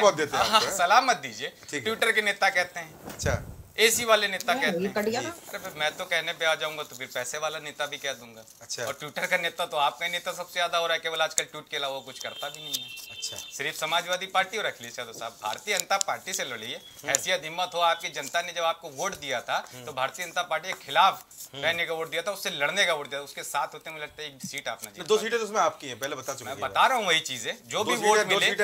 मत दीजिए। ट्विटर के नेता कहते हैं, अच्छा एसी वाले नेता कहते हैं, अरे मैं तो कहने पे आ जाऊंगा तो फिर पैसे वाला नेता भी कह दूंगा। अच्छा। और ट्विटर का नेता तो आपका नेता सबसे ज्यादा हो रहा है, केवल आजकल ट्वीट के अलावा कुछ करता भी नहीं है। अच्छा। सिर्फ समाजवादी पार्टी और अखिलेश यादव साहब। भारतीय जनता पार्टी से लड़िए, ऐसी हिम्मत हो। आपकी जनता ने जब आपको वोट दिया था तो भारतीय जनता पार्टी के खिलाफ रहने का वोट दिया था, उससे लड़ने का वोट दिया था। उसके साथ होते मुझे लगता है एक सीट आपने, दो सीटें उसमें आपकी है, पहले बता चुका हूं, मैं बता रहा हूँ वही चीजें। जो भी वोट मिले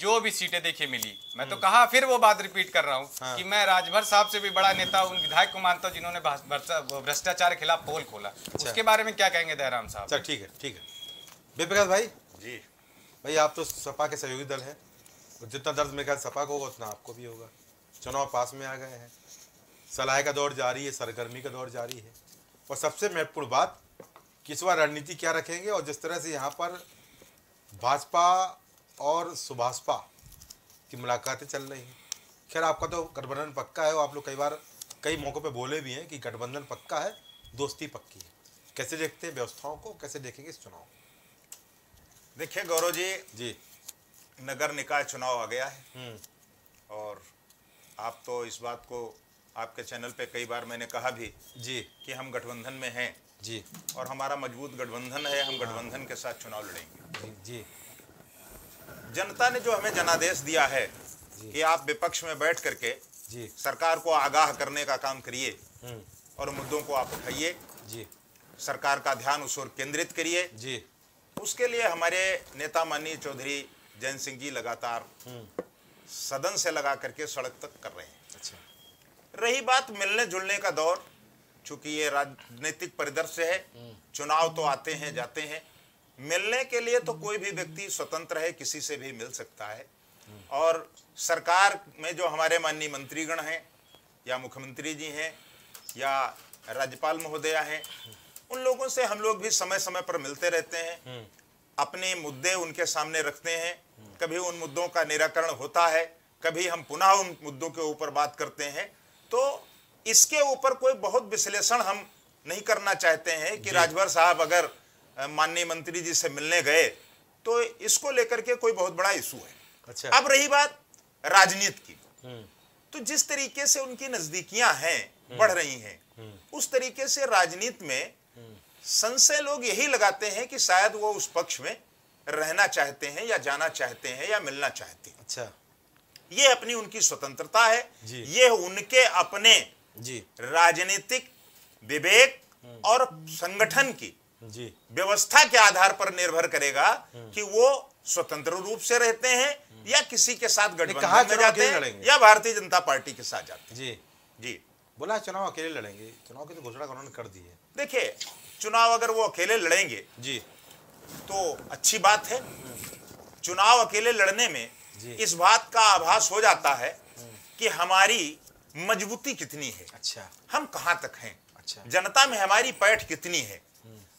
जो भी सीटें देखिए मिली, मैं तो कहा फिर वो बात रिपीट कर रहा हूँ कि मैं राजभर साहब से भी बड़ा नेता उन विधायक को मानता हूं जिन्होंने भ्रष्टाचार के खिलाफ पोल खोला। उसके बारे में क्या कहेंगे दयाराम साहब? चल ठीक है, ठीक है। बेप्रकाश भाई जी, भाई आप तो सपा के सहयोगी दल हैं, जितना दर्द मेरे ख्याल सपा को होगा उतना आपको भी होगा। चुनाव पास में आ गए हैं, सलाह का दौर जारी है, सरगर्मी का दौर जारी है, और सबसे महत्वपूर्ण बात कि इस बार रणनीति क्या रखेंगे। और जिस तरह से यहाँ पर भाजपा और सुभाषपा की मुलाकातें चल रही हैं, खैर आपका तो गठबंधन पक्का है, और आप लोग कई बार कई मौक़ों पे बोले भी हैं कि गठबंधन पक्का है, दोस्ती पक्की है। कैसे देखते हैं व्यवस्थाओं को, कैसे देखेंगे इस चुनाव? देखिए गौरव जी जी, नगर निकाय चुनाव आ गया है, और आप तो इस बात को आपके चैनल पे कई बार मैंने कहा भी जी कि हम गठबंधन में हैं जी, और हमारा मजबूत गठबंधन है, हम गठबंधन के साथ चुनाव लड़ेंगे जी। जनता ने जो हमें जनादेश दिया है कि आप विपक्ष में बैठ करके जी सरकार को आगाह करने का काम करिए और मुद्दों को आप उठाइए जी, सरकार का ध्यान उस ओर केंद्रित करिए जी। उसके लिए हमारे नेता माननीय चौधरी जयंत सिंह जी लगातार सदन से लगा करके सड़क तक कर रहे हैं। अच्छा। रही बात मिलने जुलने का दौर, चूंकि ये राजनीतिक परिदृश्य है, चुनाव तो आते हैं जाते हैं, मिलने के लिए तो कोई भी व्यक्ति स्वतंत्र है, किसी से भी मिल सकता है। और सरकार में जो हमारे माननीय मंत्रीगण हैं या मुख्यमंत्री जी हैं या राज्यपाल महोदया हैं, उन लोगों से हम लोग भी समय समय पर मिलते रहते हैं, अपने मुद्दे उनके सामने रखते हैं, कभी उन मुद्दों का निराकरण होता है, कभी हम पुनः उन मुद्दों के ऊपर बात करते हैं। तो इसके ऊपर कोई बहुत विश्लेषण हम नहीं करना चाहते हैं कि राजभर साहब अगर माननीय मंत्री जी से मिलने गए तो इसको लेकर के कोई बहुत बड़ा इशू है। अच्छा। अब रही बात राजनीति की, तो जिस तरीके से उनकी नजदीकियां हैं बढ़ रही हैं, उस तरीके से राजनीति में संशय लोग यही लगाते हैं कि शायद वो उस पक्ष में रहना चाहते हैं या जाना चाहते हैं या मिलना चाहते हैं। अच्छा। ये अपनी उनकी स्वतंत्रता है जी। ये उनके अपने जी राजनीतिक विवेक और संगठन की जी व्यवस्था के आधार पर निर्भर करेगा कि वो स्वतंत्र रूप से रहते हैं या किसी के साथ गठबंधन में जाते हैं या भारतीय जनता पार्टी के साथ जाते हैं। जी जी, बोला चुनाव अकेले लड़ेंगे, चुनाव की तो घोषणा उन्होंने कर दी है। देखिए चुनाव अगर वो अकेले लड़ेंगे जी तो अच्छी बात है, चुनाव अकेले लड़ने में इस बात का आभास हो जाता है कि हमारी मजबूती कितनी है। अच्छा। हम कहाँ तक हैं, अच्छा जनता में हमारी पैठ कितनी है।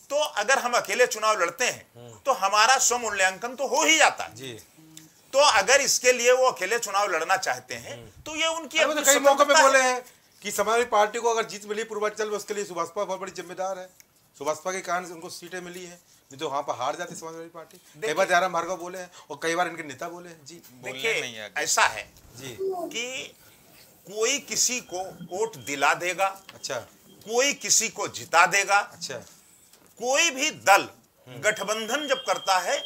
तो अगर हम अकेले चुनाव लड़ते हैं तो हमारा स्वमूल्यांकन तो हो ही जाता है जी। तो अगर इसके लिए वो अकेले चुनाव लड़ना चाहते हैं तो ये उनकी तो कई मौकों पे बोले हैं कि समाजवादी पार्टी को अगर जीत मिली पूर्वांचल में, उसके लिए सुभाषपा बहुत बड़ी जिम्मेदार है, सुभाषपा के कारण उनको सीटें मिली है, नहीं तो वहाँ पर हार जाती समाजवादी पार्टी। कई बार जयराम भार्गव बोले हैं और कई बार इनके नेता बोले हैं जी। देखिए ऐसा है जी कि कोई किसी को वोट दिला देगा, अच्छा कोई किसी को जिता देगा। अच्छा। कोई भी दल गठबंधन जब करता है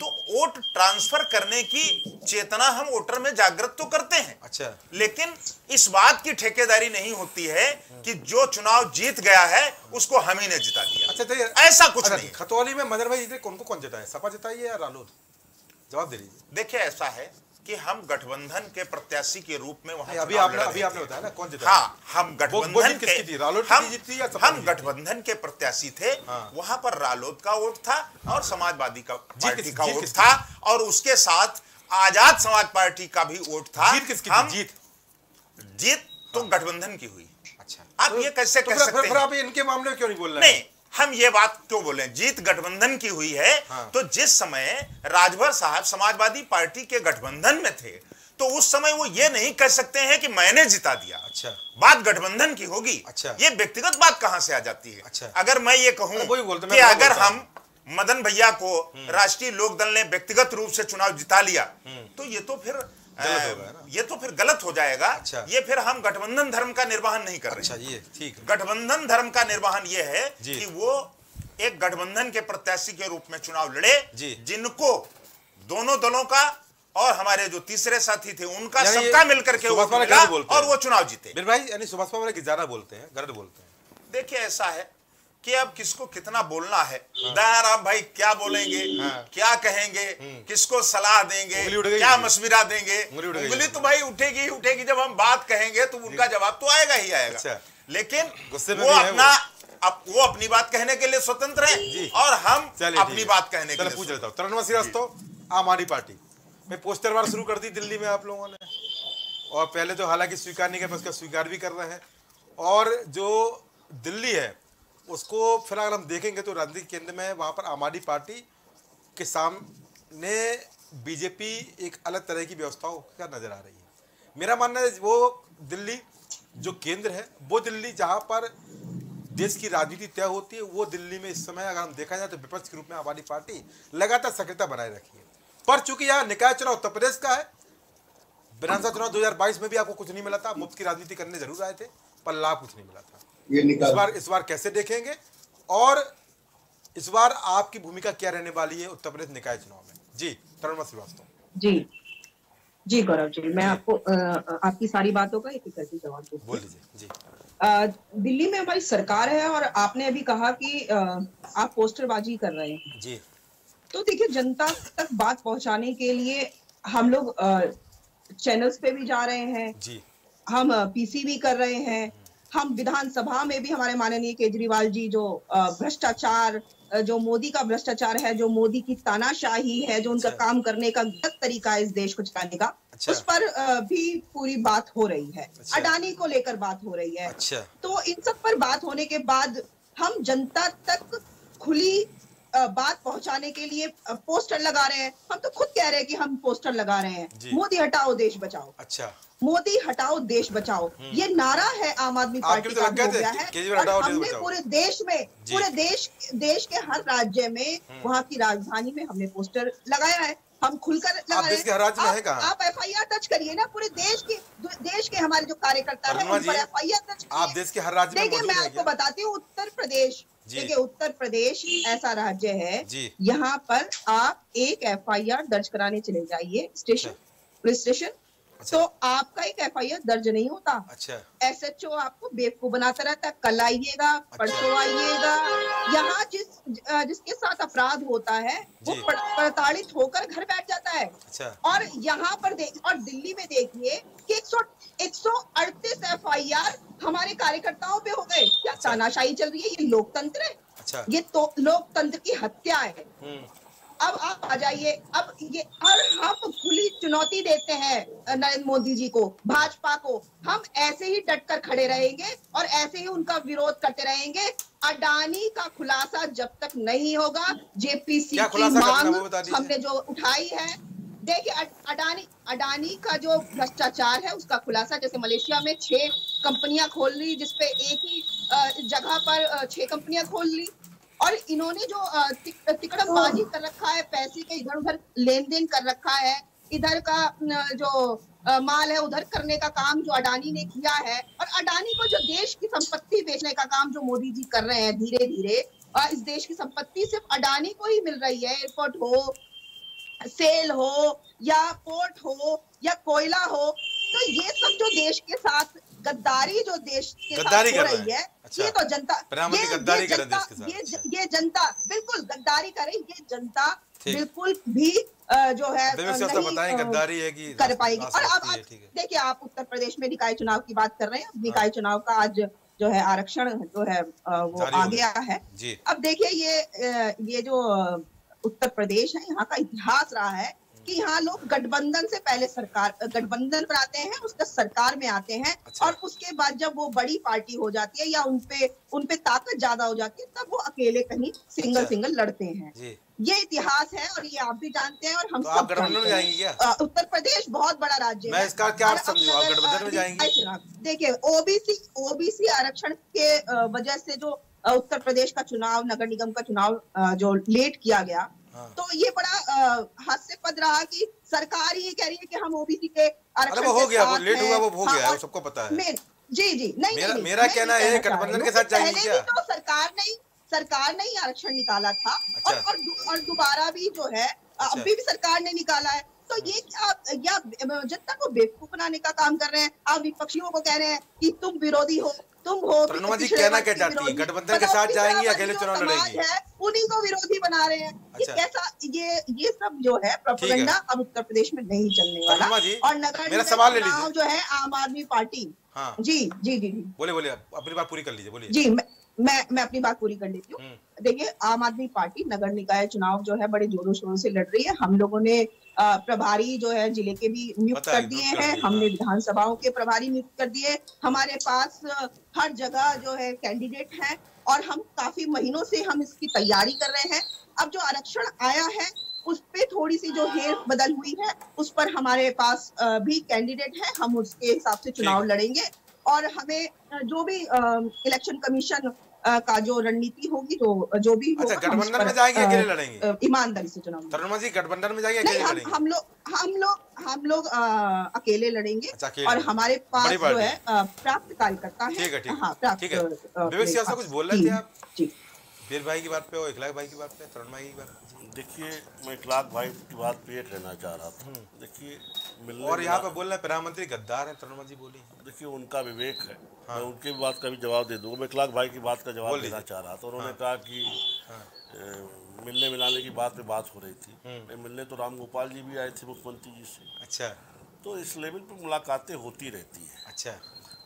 तो वोट ट्रांसफर करने की चेतना हम वोटर में जागृत तो करते हैं। अच्छा। लेकिन इस बात की ठेकेदारी नहीं होती है कि जो चुनाव जीत गया है उसको हम ही ने जिता दिया। अच्छा तो ऐसा कुछ नहीं। खतौली में मदर भाई जीते, कौन कौन जिताया, सपा जिताई है या रालोद, जवाब दे दीजिए। देखिए ऐसा है कि हम गठबंधन के प्रत्याशी के रूप में वहाँ अभी आपने बताया ना कौन जिता। हाँ, हम गठबंधन के गठबंधन के प्रत्याशी थे। हाँ। वहाँ पर रालोद का वोट था और समाजवादी का पार्टी का वोट था और उसके साथ आजाद समाज पार्टी का भी वोट था। जीत तो गठबंधन की हुई। अच्छा। आप ये कैसे कह सकते हैं? आप इनके मामले में क्यों नहीं बोल रहे? नहीं, हम ये बात क्यों बोले, जीत गठबंधन की हुई है। हाँ। तो जिस समय राजभर साहब समाजवादी पार्टी के गठबंधन में थे तो उस समय वो ये नहीं कह सकते हैं कि मैंने जिता दिया। अच्छा, बात गठबंधन की होगी। अच्छा, ये व्यक्तिगत बात कहां से आ जाती है? अच्छा, अगर मैं ये कहूं कि अगर हम मदन भैया को राष्ट्रीय लोकदल ने व्यक्तिगत रूप से चुनाव जिता लिया तो ये तो फिर गलत हो जाएगा। अच्छा, ये फिर हम गठबंधन धर्म का निर्वहन नहीं कर रहे हैं। ठीक है, गठबंधन धर्म का निर्वहन ये है कि वो एक गठबंधन के प्रत्याशी के रूप में चुनाव लड़े जिनको दोनों दलों का और हमारे जो तीसरे साथी थे उनका सबका मिलकर के और वो चुनाव जीते। बीर भाई यानी सुभाष पावरा गिजारा बोलते हैं, गर्द बोलते हैं। देखिए ऐसा है कि अब किसको कितना बोलना है। दयाराम भाई क्या बोलेंगे, क्या कहेंगे, किसको सलाह देंगे, क्या मशविरा देंगे, उंगली तो भाई उठेगी ही उठेगी। जब हम बात कहेंगे तो उनका जवाब तो आएगा ही आएगा, लेकिन वो अपना वो अपनी बात कहने के लिए स्वतंत्र है और हम अपनी बात कहने के लिए। पूछ लेता हूं तरुणुमा श्रीवास्तव, आम आदमी पार्टी में पोस्टर वार शुरू कर दी दिल्ली में आप लोगों ने, और पहले तो हालांकि स्वीकार नहीं कर उसका स्वीकार भी कर रहे हैं, और जो दिल्ली है उसको फिर अगर हम देखेंगे तो राजनीतिक केंद्र में वहाँ पर आम आदमी पार्टी के सामने बीजेपी एक अलग तरह की व्यवस्थाओं का नज़र आ रही है। मेरा मानना है वो दिल्ली जो केंद्र है, वो दिल्ली जहाँ पर देश की राजनीति तय होती है, वो दिल्ली में इस समय अगर हम देखा जाए तो विपक्ष के रूप में आम आदमी पार्टी लगातार सक्रियता बनाए रखी है। पर चूंकि यहाँ निकाय चुनाव उत्तर प्रदेश का है, विधानसभा चुनाव 2022 में भी आपको कुछ नहीं मिला था, मुफ्त की राजनीति करने जरूर आए थे पर लाभ कुछ नहीं मिला था। इस बार कैसे देखेंगे और इस बार आपकी भूमिका क्या रहने वाली है उत्तर प्रदेश निकाय चुनाव में? जी तरुणुमा श्रीवास्तव। जी जी गौरव जी, मैं आपको आपकी सारी बातों का एक एक करके जवाब दूं। बोल दीजिए जी। दिल्ली में हमारी सरकार है और आपने अभी कहा कि आप पोस्टरबाजी कर रहे हैं जी, तो देखिए जनता तक बात पहुंचाने के लिए हम लोग चैनल्स पे भी जा रहे हैं जी, हम पीसी भी कर रहे हैं, हम विधानसभा में भी हमारे माननीय केजरीवाल जी जो भ्रष्टाचार, जो मोदी का भ्रष्टाचार है, जो मोदी की तानाशाही है, जो उनका काम करने का गलत तरीका है इस देश को चलाने का, उस पर भी पूरी बात हो रही है। अडानी को लेकर बात हो रही है। तो इन सब पर बात होने के बाद हम जनता तक खुली बात पहुंचाने के लिए पोस्टर लगा रहे हैं। हम तो खुद कह रहे हैं कि हम पोस्टर लगा रहे हैं, मोदी हटाओ देश बचाओ। अच्छा, मोदी हटाओ देश बचाओ, ये नारा है आम आदमी पार्टी का, हो गया है। और हमने पूरे देश के हर राज्य में, वहाँ की राजधानी में हमने पोस्टर लगाया है, हम खुलकर लगा रहे हैं। आप FIR दर्ज करिए ना, पूरे देश के हमारे जो कार्यकर्ता है FIR दर्ज। आप देश के हर राज्य में, मैं आपको बताती हूँ उत्तर प्रदेश ऐसा राज्य है, यहाँ पर आप एक FIR दर्ज कराने चले जाइए स्टेशन, पुलिस स्टेशन, तो आपका एक FIR दर्ज नहीं होता। अच्छा, SHO आपको बेवकूफ बनाता रहता है, कल आइएगा, परसों आइएगा। यहाँ जिसके साथ अपराध होता है वो प्रताड़ित होकर घर बैठ जाता है। अच्छा, और यहाँ पर और दिल्ली में देखिए कि 138 FIR हमारे कार्यकर्ताओं पे हो गए। क्या तानाशाही चल रही है? ये लोकतंत्र है? अच्छा, ये तो लोकतंत्र की हत्या है। अब आप आ जाइए, अब ये और हम खुली चुनौती देते हैं नरेंद्र मोदी जी को, भाजपा को। हम ऐसे ही डटकर खड़े रहेंगे और ऐसे ही उनका विरोध करते रहेंगे। अडानी का खुलासा जब तक नहीं होगा, जेपीसी की मांग हमने जो उठाई है, देखिए अडानी का जो भ्रष्टाचार है उसका खुलासा, जैसे मलेशिया में 6 कंपनियां खोल ली, जिसपे एक ही जगह पर 6 कंपनियां खोल ली, और इन्होंने जो तिकड़मबाजी कर रखा है, पैसे के इधर उधर लेन देन कर रखा है, इधर का जो माल है उधर करने का काम जो अडानी ने किया है, और अडानी को जो देश की संपत्ति बेचने का काम जो मोदी जी कर रहे हैं धीरे धीरे, और इस देश की संपत्ति सिर्फ अडानी को ही मिल रही है। एयरपोर्ट हो, सेल हो, या पोर्ट हो, या कोयला हो, तो ये सब जो देश के साथ गद्दारी जो देश के साथ हो रही है, ये तो जनता बिल्कुल गद्दारी कर रही है। ये जनता बिल्कुल भी जो है नहीं गद्दारी है कि कर पाएगी। और अब देखिए, आप उत्तर प्रदेश में निकाय चुनाव की बात कर रहे हैं, निकाय चुनाव का आज जो है आरक्षण जो है वो आ गया है। अब देखिए ये जो उत्तर प्रदेश है, यहाँ का इतिहास रहा है कि यहाँ लोग गठबंधन से पहले सरकार गठबंधन बनाते हैं, उसका सरकार में आते हैं, अच्छा। और उसके बाद जब वो बड़ी पार्टी हो जाती है या उनपे ताकत ज्यादा हो जाती है तब वो अकेले कहीं सिंगल अच्छा। सिंगल लड़ते हैं। ये इतिहास है और ये आप भी जानते हैं और हम तो सब जानते। उत्तर प्रदेश बहुत बड़ा राज्य है, इसका क्या समझूं? देखिए ओबीसी आरक्षण के वजह से जो उत्तर प्रदेश का चुनाव, नगर निगम का चुनाव जो लेट किया गया, तो ये बड़ा हास्यपद रहा कि सरकार ये कह रही है कि हम ओबीसी के आरक्षण हो गया, वो लेट हुआ, वो हो गया, सबको पता है। जी जी नहीं, मेरा कहना है गठबंधन के साथ चाहिए। तो सरकार ने ही आरक्षण निकाला था अच्छा। और दोबारा भी जो है अच्छा। अभी भी सरकार ने निकाला है, तो ये आप या जनता को बेवकूफ बनाने का काम कर रहे हैं। आप विपक्षियों को कह रहे हैं कि तुम विरोधी हो, तुम हो। तरुणुमा जी कहना क्या चाहती है? गठबंधन के साथ जाएंगी, अकेले चुनाव लड़ेंगी, उन्हीं को विरोधी बना रहे हैं अच्छा। कैसा ये सब जो है प्रोपेगेंडा अब उत्तर प्रदेश में नहीं चलने वाला। और नगर मेरा सवाल ले लीजिए जो है आम आदमी पार्टी। जी जी जी बोलिए, अपनी बात पूरी कर लीजिए, बोलिए जी। मैं अपनी बात पूरी कर लेती हूँ। देखिए आम आदमी पार्टी नगर निकाय चुनाव जो है बड़े जोरों शोरों से लड़ रही है। हम लोगों ने प्रभारी जो है जिले के भी नियुक्त कर दिए हैं, हमने विधानसभाओं के प्रभारी नियुक्त कर दिए। हमारे पास हर जगह जो है कैंडिडेट हैं और हम काफी महीनों से हम इसकी तैयारी कर रहे हैं। अब जो आरक्षण आया है उस पे थोड़ी सी जो हेर बदल हुई है, उस पर हमारे पास भी कैंडिडेट है, हम उसके हिसाब से चुनाव लड़ेंगे। और हमें जो भी इलेक्शन कमीशन का जो रणनीति होगी, जो भी अच्छा, गठबंधन में जाएंगे, अकेले लड़ेंगे, ईमानदारी से चुनाव। तरुणुमा जी गठबंधन में जाएंगे, अकेले लड़ेंगे? हम लोग अकेले लड़ेंगे अच्छा, और हमारे पास जो है प्राप्त कार्यकर्ता है। ठीक है, विवेक श्रीवास्तव कुछ बोल रहे थे आप? जी वीर भाई की बात पे और इखलाक भाई की बात पे, तरुण भाई की बात। देखिए मैं इखलाक भाई की बात पे रहना चाह रहा था। देखिए और यहाँ पे बोलना प्रधानमंत्री गद्दार है, तरुणुमा जी बोली। देखिए उनका विवेक है, मैं उनकी बात का भी जवाब दे दूँगा। मैं इखलाक भाई की बात का जवाब देना चाह रहा था। उन्होंने कहा कि मिलने मिलाने की बात पे बात हो रही थी। मिलने तो रामगोपाल जी भी आए थे मुख्यमंत्री जी से, अच्छा। तो इस लेवल पर मुलाकातें होती रहती हैं, अच्छा।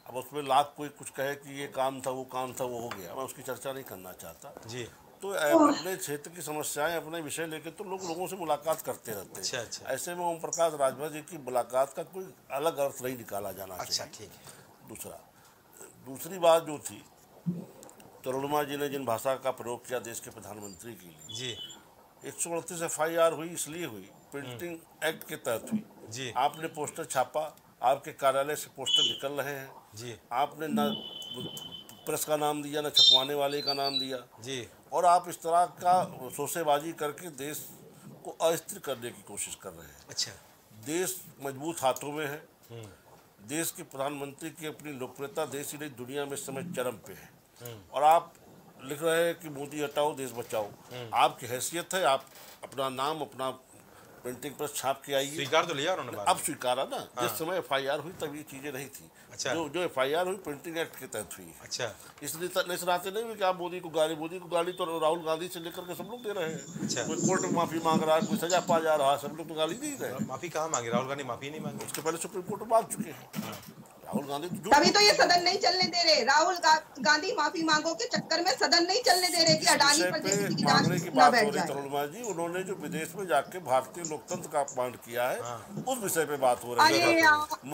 अब उसमें लाख कोई कुछ कहे कि ये काम था वो हो गया, मैं उसकी चर्चा नहीं करना चाहता जी। तो अपने क्षेत्र की समस्याएं, अपने विषय लेके तो लोगों से मुलाकात करते रहते हैं, अच्छा, अच्छा। ऐसे में ओम प्रकाश राजभर जी की मुलाकात का कोई अलग अर्थ नहीं निकाला जाना अच्छा, चाहिए। दूसरी बात जो थी, तरुणुमा जी ने जिन भाषा का प्रयोग किया देश के प्रधानमंत्री के लिए जी, 138 FIR हुई, इसलिए हुई प्रिंटिंग एक्ट के तहत हुई जी। आपने पोस्टर छापा, आपके कार्यालय से पोस्टर निकल रहे हैं जी। आपने न प्रेस का नाम दिया, न छपवाने वाले का नाम दिया जी। और आप इस तरह का शोसेबाजी करके देश को अस्थिर करने की कोशिश कर रहे हैं, अच्छा। देश मजबूत हाथों में है, देश के प्रधानमंत्री की अपनी लोकप्रियता देश ही नहीं दुनिया में इस समय चरम पे है। और आप लिख रहे हैं कि मोदी हटाओ देश बचाओ, आपकी हैसियत है, आप अपना नाम अपना प्रिंटिंग प्रेस छाप के आई, स्वीकार तो लिया उन्होंने, अब स्वीकारा ना। हाँ। जिस समय FIR हुई तब ये चीजें नहीं थी, अच्छा। जो FIR हुई प्रिंटिंग एक्ट के तहत हुई, अच्छा। इसलिए इस रास्ते नहीं हुई कि आप मोदी को गाली तो राहुल गांधी से लेकर के सब लोग दे रहे हैं, अच्छा। कोई कोर्ट में माफी मांग रहा है, कोई सजा पा जा रहा है, सब लोग तो गाली नहीं रहे। माफी कहाँ मांगे, राहुल गांधी माफी नहीं मांगे, उसके पहले सुप्रीम कोर्ट मांग चुके हैं राहुल गांधी। तभी तो ये सदन नहीं चलने दे रहे, राहुल गांधी माफी मांगो के चक्कर में सदन नहीं चलने दे रहे कि अडानी परिस्थिति की जांच की बात हो रही है। तरुणुमा जी उन्होंने जो विदेश में जाके भारतीय लोकतंत्र का अपमान किया है, उस विषय पे बात हो रही है।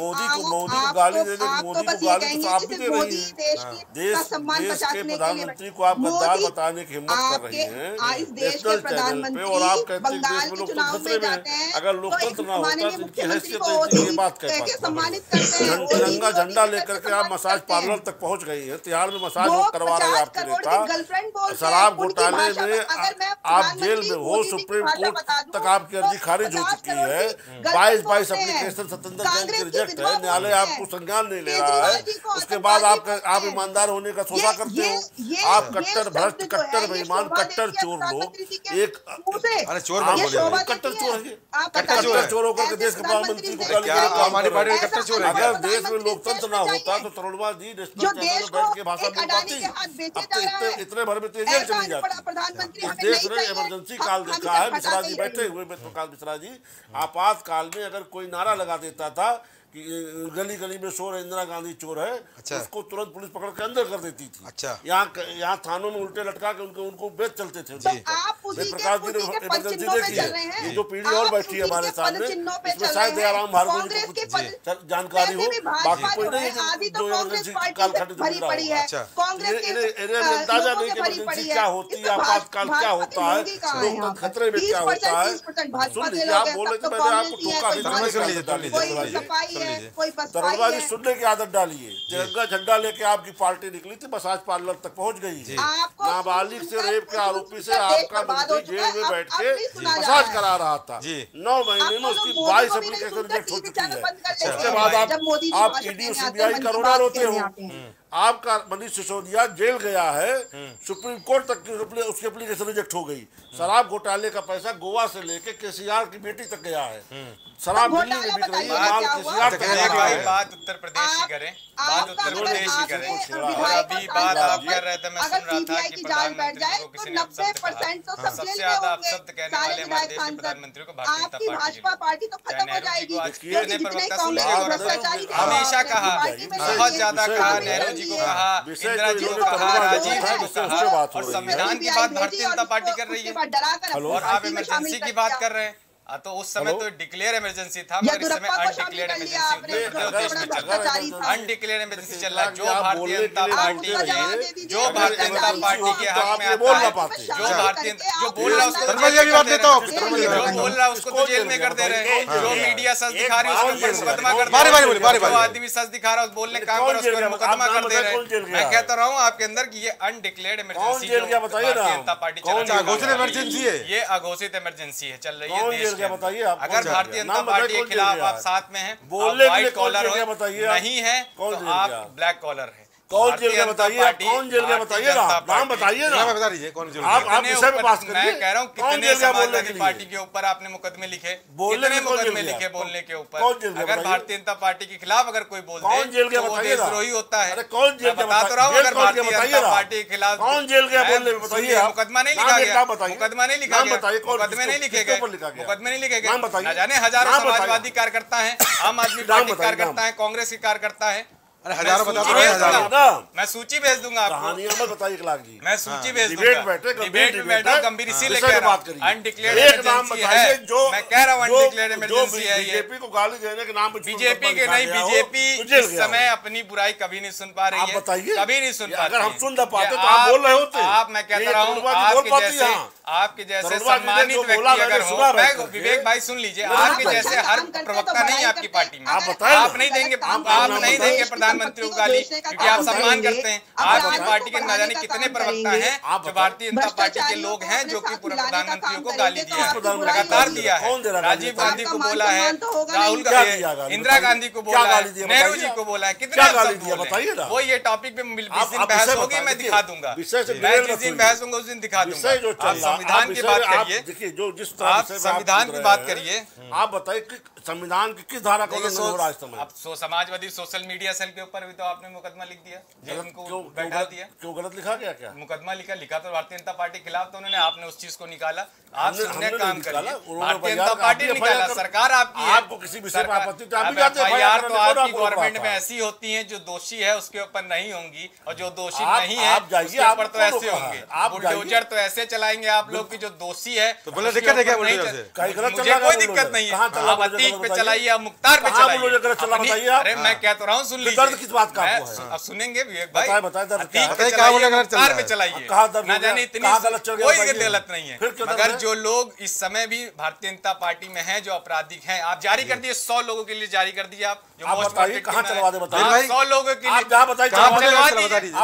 मोदी को गाली देने की, मोदी को गाली तो आप भी दे रही है। देश के प्रधानमंत्री को आप गद्दार बताने की हिम्मत कर रही है नेशनल चैनल पे, और आप कहते हैं अगर लोकतंत्र ना होता तो इनकी हैसियत ये बात कहते। झंडा लेकर के आप मसाज पार्लर तक पहुंच गई है, तिहाड़ में मसाज करवा रहे हैं आपके नेता, शराब घोटाले में आप जेल में हो, सुप्रीम कोर्ट तक आपकी अर्जी खारिज हो चुकी है। 22 एप्लीकेशन 77 जन की रिजेक्ट है, न्यायालय आपको संज्ञान नहीं ले रहा है। उसके बाद आप ईमानदार होने का सोचा करते हो, आप कट्टर भ्रष्ट, कट्टर बेईमान, कट्टर चोर लोग, एक कट्टर चोर है, कट्टर चोर होकर देश के प्रधानमंत्री को। अगर देश में लोकतंत्र ना होता तो तरुणुमा जी नेशनल चैनल बैठ के भाषण में बताती, इतने भर में तेजी चली जाती। इस देश ने इमरजेंसी काल देखा है, मिश्रा जी बैठे हुए, आपातकाल में अगर कोई नारा लगा देता था कि गली गली में शोर है, इंदिरा गांधी चोर है, उसको तुरंत पुलिस पकड़ के अंदर कर देती थी। यहाँ थानों में उल्टे लटका के उनको बेच चलते थे। प्रकाश जी ने इमरजेंसी देखी है, ये जो पीढ़ी और बैठी है हमारे सामने, इसमें शायद दयाराम भार्गव जी को जानकारी हो, बाकी कोई नहीं जो इमरजेंसी कालखंड में अंदाजा नहीं कि इमरजेंसी क्या होती है, आपातकाल क्या होता है, खतरे में क्या होता है। सुन लीजिए, आप बोले तो मैंने आपको तरुणुमा जी सुनने की आदत डालिए। तिरंगा झंडा लेके आपकी पार्टी निकली थी, मसाज पार्लर तक पहुंच गई है। नाबालिग से रेप के आरोपी से आपका मंत्री जेल में बैठ के मसाज करा रहा था। 9 महीने में उसकी 22 एप्लीकेशन रिजेक्ट हो चुकी है। उसके बाद आप ईडी सीबीआई का रोना रोते हो। आपका मनीष सिसोदिया जेल गया है, सुप्रीम कोर्ट तक की उसकी एप्लीकेशन रिजेक्ट हो गई। शराब घोटाले का पैसा गोवा से लेके केसीआर की बेटी तक गया है। शराब दिल्ली में बिक रही है, माल केसीआर तक गया है। बात उत्तर प्रदेश की करें, बात उत्तर प्रदेश की करें। अभी बात आप कर रहे थे, मैं सुन रहा था कि प्रधानमंत्री को किसी ने सबसे ज्यादा अपशब्द कहने वाले हमारे देश के प्रधानमंत्री को भारतीय पार्टी को हमेशा कहा, बहुत ज्यादा कहा, नेहरू जी को कहा, इंदिरा जी को कहा, राजीव जी को कहा, और संविधान की बात भारतीय जनता पार्टी कर रही है और आप इमरजेंसी की बात कर रहे हैं। तो उस समय तो डिक्लेयर इमरजेंसी था, मगर इस समय अनडिक्लेयर इमरजेंसी, अनडिक्लेयर इमरजेंसी चल रहा है। जो भारतीय जनता पार्टी के हाथ में आता है, जो बोल रहा है उसको जेल में कर दे रहे हैं। जो मीडिया सच दिखा रही है उसमें मुकदमा कर दे रहे हैं, जो आदमी सच दिखा रहा है बोलने काम कर रहा है मुकदमा कर दे रहे हैं। मैं कहता रहा हूँ आपके अंदर की ये अनडिक्लेयर्ड इमरजेंसी जनता पार्टी चल रही है, ये अघोषित इमरजेंसी है चल रही है। बताइए आप, अगर भारतीय जनता पार्टी के खिलाफ आप साथ में हैं, व्हाइट कॉलर नहीं है तो आप ब्लैक कॉलर है। कौन जेल गया बताइए, आप कौन जेल गया बताइए ना, नाम बताइए ना, बता दीजिए कौन जेल गया। आप विषय पे बात करिए। मैं कह रहा हूं कितने समाजवादी पार्टी के ऊपर आपने मुकदमे लिखे, कितने मुकदमे लिखे बोलने के ऊपर। अगर भारतीय जनता पार्टी के खिलाफ अगर कोई बोलता है तो देशद्रोही होता है। कौन जेल गया बता तो रहा हूं, अगर भारतीय जनता पार्टी के खिलाफ कौन जेल गया बोलने में बताइए। मुकदमा नहीं लिखा गया, मुकदमा नहीं लिखा गया, मुकदमे नहीं लिखे गए, मुकदमे नहीं लिखे गए। ना जाने हजारों समाजवादी कार्यकर्ता है, आम आदमी पार्टी के कार्यकर्ता है, कांग्रेस के कार्यकर्ता है। मैं सूची भेज दूंगा आपको, बताइए इखलाक जी, मैं सूची भेज दूंगा। गंभीर इसीलिए कह रहा हूं अनडिक्लेयर्ड इमरजेंसी है, मैं कह रहा हूं अनडिक्लेयर्ड इमरजेंसी है। बीजेपी को गाली देने के नाम पे बीजेपी के नहीं, बीजेपी इस समय अपनी बुराई कभी नहीं सुन पा रही है, कभी नहीं सुन पा रही। अगर हम सुन पाते तो आप बोल रहे होते। आप मैं कहता रहा हूँ आपके जैसे सम्मानित व्यक्ति अगर हो, विवेक भाई सुन लीजिए, आपके जैसे हर प्रवक्ता नहीं आपकी पार्टी में, आप नहीं देंगे प्रधानमंत्री को गाली, क्योंकि आप सम्मान करते हैं। आपकी पार्टी के ना जाने कितने प्रवक्ता हैं जो भारतीय जनता पार्टी के लोग हैं, जो कि पूर्व प्रधानमंत्रियों को गाली दिया है, लगातार दिया है। राजीव गांधी को बोला है, राहुल गांधी, इंदिरा गांधी को बोला है, नेहरू जी को बोला है, कितने वो। ये टॉपिक पे 20 दिन बहस होगी, मैं दिखा दूंगा, मैं जिस दिन बहस होंगे उस दिन दिखा दूंगा। आप संविधान की बात करिए, आप संविधान की बात करिए, आप बताइए संविधान की किस धारा को समाजवादी सोशल मीडिया सेल के ऊपर भी तो आपने मुकदमा लिख दिया, उनको बैठा दिया। क्यों गलत लिखा गया क्या? मुकदमा लिखा तो भारतीय जनता पार्टी के खिलाफ, तो उन्होंने आपने उस चीज को निकाला। आप हमने काम करिए, भारतीय जनता पार्टी ने निकाला, सरकार आपकी है। आपको किसी विषय पर आपत्ति तो आप भी जाते हैं, यार तो आपकी गवर्नमेंट में ऐसी होती है जो दोषी है उसके ऊपर नहीं होंगी, और जो दोषी नहीं है उसके ऊपर तो ऐसे होंगे। बुलडोजर तो ऐसे चलाएंगे आप लोग की जो दोषी है, मुझे कोई दिक्कत नहीं है। आप अतीक पे चलाइए, आप मुख्तार पे चलाइए। अरे मैं कहता रहा हूँ सुन लीजिए, दर्द किस बात का है आप सुनेंगे विवेक भाई, बताए पे चलाइए, ना जाने इतनी कोई गलत नहीं है। अगर जो लोग इस समय भी भारतीय जनता पार्टी में हैं, जो आपराधिक हैं, आप जारी कर दिए 100 लोगों के लिए जारी कर दिए। आप जो मोस्ट वांटेड कहां चलवा दे बताइए, 100 लोगों के लिए आप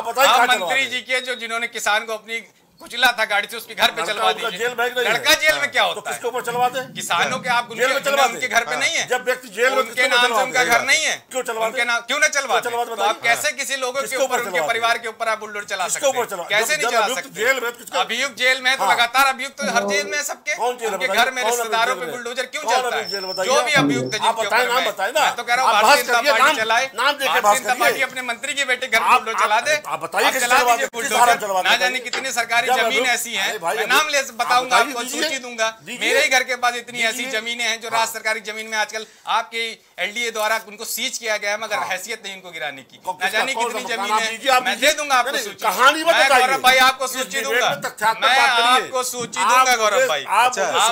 बताइए। मंत्री जी के जो जिन्होंने किसान को अपनी कुचला था गाड़ी से, उसके घर पे चलवा दीजिए। लड़का जेल में क्या होता है, किसके ऊपर चलवा दे? किसानों के आप जेल में चलवा, उनके घर पे नहीं है। जब व्यक्ति जेल में उनके नाम से उनका घर नहीं है, क्यों चलवा दे? क्यों ना चलवा दे? आप कैसे किसी लोगों के ऊपर, उनके परिवार के ऊपर आप बुलडोजर चला सकते हैं? कैसे नहीं चला सकते? अभियुक्त जेल में है तो लगातार अभियुक्त हर जेल में, सबके घर में रिश्तेदारों पे बुलडोजर क्यों चलता है? जो भी अभियुक्त तो कह रहा हूँ भारतीय जनता पार्टी चलाए, भारतीय जनता पार्टी अपने मंत्री के बेटे घर बुलडोजर चला दे, चला दीजिए बुलडोजर। ना जाने कितनी सरकार जमीन ऐसी है, मैं नाम ले बताऊंगा आपको, सूची दूंगा। मेरे ही घर के पास इतनी ऐसी जमीनें हैं जो राज्य सरकारी जमीन में आजकल आपके एलडीए द्वारा उनको सीज किया गया है, मगर हैसियत नहीं उनको गिराने की। न जाने कितनी जमीन है, मैं दे दूंगा आपको सूची, गौरव भाई आपको सूची दूंगा, मैं आपको सूची दूंगा गौरव भाई,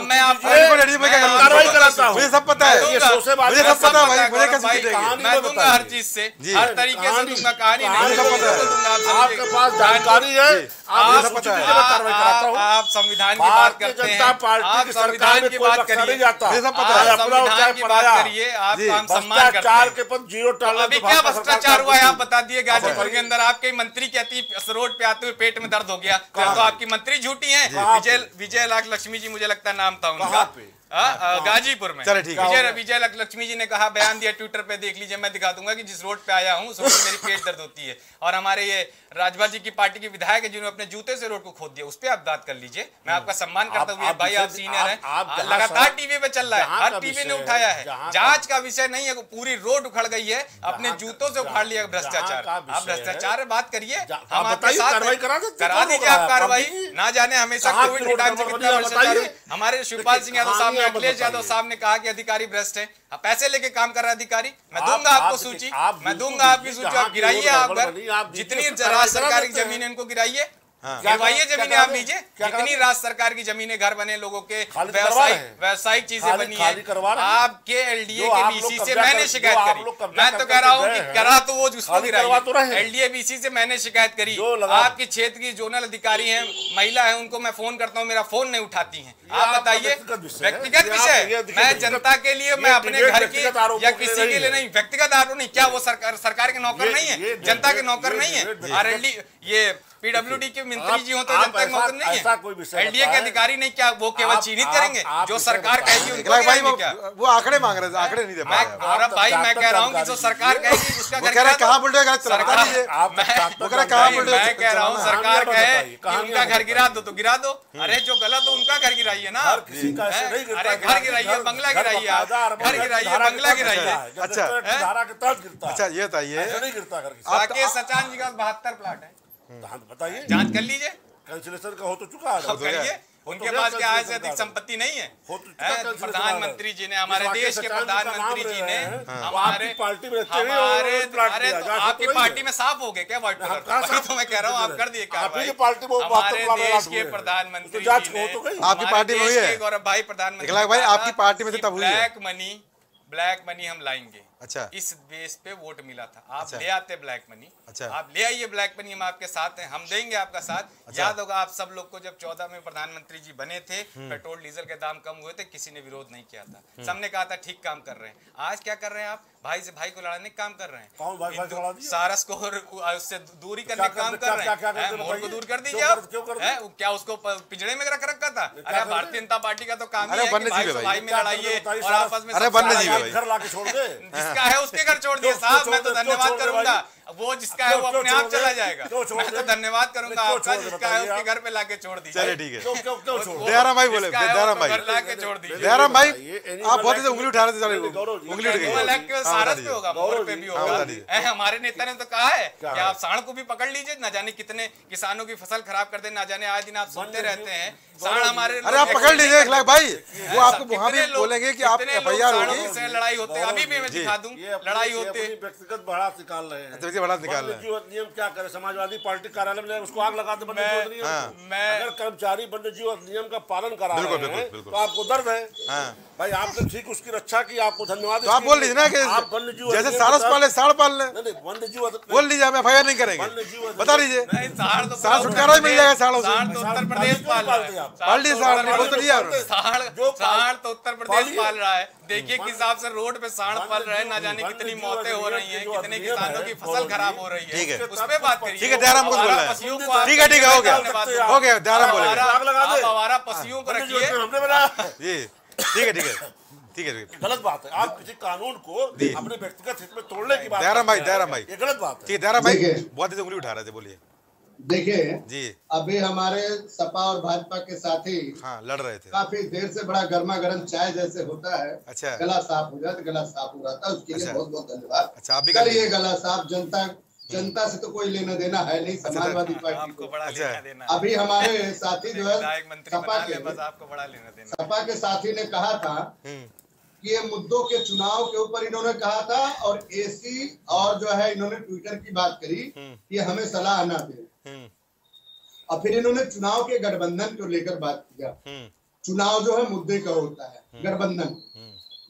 मैं आपको हर चीज से हर तरीके से दूंगा, कहानी आपके पास जानकारी है। आप संविधान की बात करते हैं, आप संविधान की बात करिए, संविधान की बात करिए, आप काम सम्मान करते हैं। अभी क्या भ्रष्टाचार हुआ है आप बता दिए गाजीपुर के अंदर, आपके मंत्री के अति रोड पे आते हुए पेट में दर्द हो गया, तो आपकी मंत्री झूठी है। विजय लक्ष्मी जी मुझे लगता है नाम था उनका, गाजीपुर में विजय लक्ष्मी जी ने कहा, बयान दिया ट्विटर पे, देख लीजिए मैं दिखा दूंगा कि जिस रोड पे आया हूँ उस रोड पे मेरी पेट दर्द होती है। और हमारे ये राजभर जी की पार्टी के विधायक है जिन्होंने अपने जूते से रोड को खोद दिया, उस पर आप बात कर लीजिए। मैं आपका सम्मान करता हूँ भाई, आप सीनियर है, लगातार टीवी पे चल रहा है, हर टीवी ने उठाया है, जांच का विषय नहीं है, पूरी रोड उखड़ गई है, अपने जूतों से उखाड़ लिया भ्रष्टाचार। आप भ्रष्टाचार बात करिए, हम आपके साथ करा दीजिए आप कार्रवाई। ना जाने हमेशा कोविड के टाइम से कितना भ्रष्टाचार, हमारे शिवपाल सिंह यादव साहब ने, अखिलेश यादव साहब ने कहा कि अधिकारी भ्रष्ट है, पैसे लेके काम कर रहा अधिकारी। मैं दूंगा आपको सूची, मैं दूंगा आपकी सूची, आप गिराइए, आप जितनी राज्य सरकार की जमीन है इनको गिराइए, गिरवाइए जमीनें आप लीजिए, जितनी राज्य सरकार की जमीनें, घर बने लोगों के व्यावसायिक चीजें बनी है, आपके एलडीए के बीसी से मैंने शिकायत करी। मैं तो कह रहा हूँ कि करा तो वो उसको गिराइए, एलडीए बीसी से मैंने शिकायत करी। आपके क्षेत्र की जोनल अधिकारी हैं, महिला है, उनको मैं फोन करता हूँ, मेरा फोन नहीं उठाती है। आप बताइए, व्यक्तिगत विषय, मैं जनता के लिए, मैं अपने घर की या किसी के लिए नहीं, व्यक्तिगत आरोप नहीं। क्या वो सरकार के नौकर नहीं है, जनता के नौकर नहीं है? और ये पीडब्ल्यूडी के मंत्री जी हो तो जनता के नौकर नहीं है, एलडीए के अधिकारी नहीं, क्या वो केवल चिन्हित करेंगे जो सरकार कहेगी उनको? वो आंकड़े मांग रहे थे, आंकड़े नहीं दे पाए गौरव भाई। मैं कह रहा हूँ कि जो सरकार कहेगी उसका घर कहाँ बोल रहे, मैं कह रहा हूँ सरकार कहे उनका घर गिरा दो तो गिरा दो, अरे जो गलत हो उनका घर गिराइए ना, अरे घर गिराइए, बंगला गिराइए, घर गिराइए, बंगला गिराइए। अच्छा ये बताइए, सचान जी का 72 प्लाट है, बताइए जांच कर लीजिए, कैंसिलेशन का हो तो चुका है, उनके पास क्या आज अधिक संपत्ति नहीं है? प्रधानमंत्री जी ने, हमारे देश के प्रधानमंत्री जी ने, हमारे पार्टी में, आपकी पार्टी में साफ हो गए क्या वाइट कलर? तो मैं कह रहा हूँ आप कर दिए, हमारे देश के प्रधानमंत्री आपकी पार्टी में, गौरव भाई प्रधानमंत्री आपकी पार्टी में, ब्लैक मनी हम लाएंगे। अच्छा, इस बेस पे वोट मिला था, आप ले आते ब्लैक मनी। अच्छा, आप ले आइए ब्लैक मनी, हम आपके साथ हैं, हम देंगे आपका साथ। याद होगा आप सब लोग को, जब 14 में प्रधानमंत्री जी बने थे, पेट्रोल डीजल के दाम कम हुए थे, किसी ने विरोध नहीं किया था, सबने कहा था ठीक काम कर रहे हैं। आज क्या कर रहे हैं आप? भाई से भाई को लड़ाने का काम कर रहे हैं, सारस को उससे दूरी करने का काम कर रहे हैं, मोहर को दूर कर दीजिए आप। क्या उसको पिंजड़े में रख रखा था? अरे भारतीय जनता पार्टी का तो काम है भाई में लड़ाइए और आपस में घर लाके छोड़ दे, जिसका है उसके घर छोड़ दिया। साहब मैं तो धन्यवाद करूंगा, वो जिसका है वो अपने आप चला जाएगा, मैं तो धन्यवाद करूंगा आपका, जिसका है उसके घर पे लाके छोड़ दीजिए। चलिए ठीक है, दयाराम भाई बोले, दयाराम भाई लाके छोड़ दीजिए। दयाराम भाई आप बहुत ही उंगली उठा रहे थे, उंगली उठ गई, सारस पे होगा, मोहर पे भी होगा। हमारे नेता ने तो कहा है कि आप सांड को भी पकड़ लीजिए, ना जाने कितने किसानों की फसल खराब कर दे, ना जाने आज दिन आप सुनते रहते हैं सांड हमारे। अरे आप पकड़ लीजिए इखलाक भाई, वो आपको वहाँ भी बोलेंगे कि आप भैया लड़ाई होते, अभी भी मैं दिखा दूं लड़ाई होते, व्यक्तिगत बढ़ावा निकाल रहे हैं, नियम क्या करे? समाजवादी पार्टी कार्यालय में उसको आग लगा दे, अगर कर्मचारी वन्यजीव अधिनियम का पालन करा रहे हैं तो आपको दर्द है भाई। आपने ठीक उसकी रक्षा की, आपको धन्यवाद। आप बोल लीजिए ना कि आप वन्यजीव जैसे सारस पाले साढ़ पाल लें, वन्यजीव बोल लीजिए, आप एफआईआर नहीं करेंगे, बता दीजिए छुटकारा मिल जाएगा। साढ़ तो उत्तर प्रदेश पाल रहा है, देखिए किस हिसाब से रोड पे सांड पल रहे हैं, ना जाने कितनी मौतें हो रही हैं, कितने किसानों की फसल खराब हो रही है। ठीक है, उस पे बात करिए। ठीक है, दयाराम को बोला है, ठीक है हो गया दयाराम बोले, आग लगा दे हमारा पशुओं को रखिए, हमने बनाया जी। ठीक है, गलत बात है, आप किसी कानून को अपने व्यक्तिगत हित में तोड़ने की बात। दयाराम भाई ये गलत बात है। ठीक है दयाराम भाई, बहुत ही उंगली उठा रहे थे, बोलिए। देखिए जी, अभी हमारे सपा और भाजपा के साथी लड़ रहे थे, काफी देर से बड़ा गर्मा गर्म चाय जैसे होता है। अच्छा, गला साफ हो जाता है, गला साफ हो जाता है, उसके लिए बहुत बहुत धन्यवाद। अच्छा, आप भी करिए गला साफ, जनता से तो कोई लेना देना है नहीं समाजवादी पार्टी को। अभी हमारे साथी जो है सपा के साथी ने कहा था ये मुद्दों के चुनाव के ऊपर इन्होंने कहा था और एसी और जो है इन्होंने ट्विटर की बात करी कि हमें सलाह ना दें। और फिर इन्होंने चुनाव के गठबंधन को लेकर बात किया। चुनाव जो है मुद्दे का होता है, गठबंधन।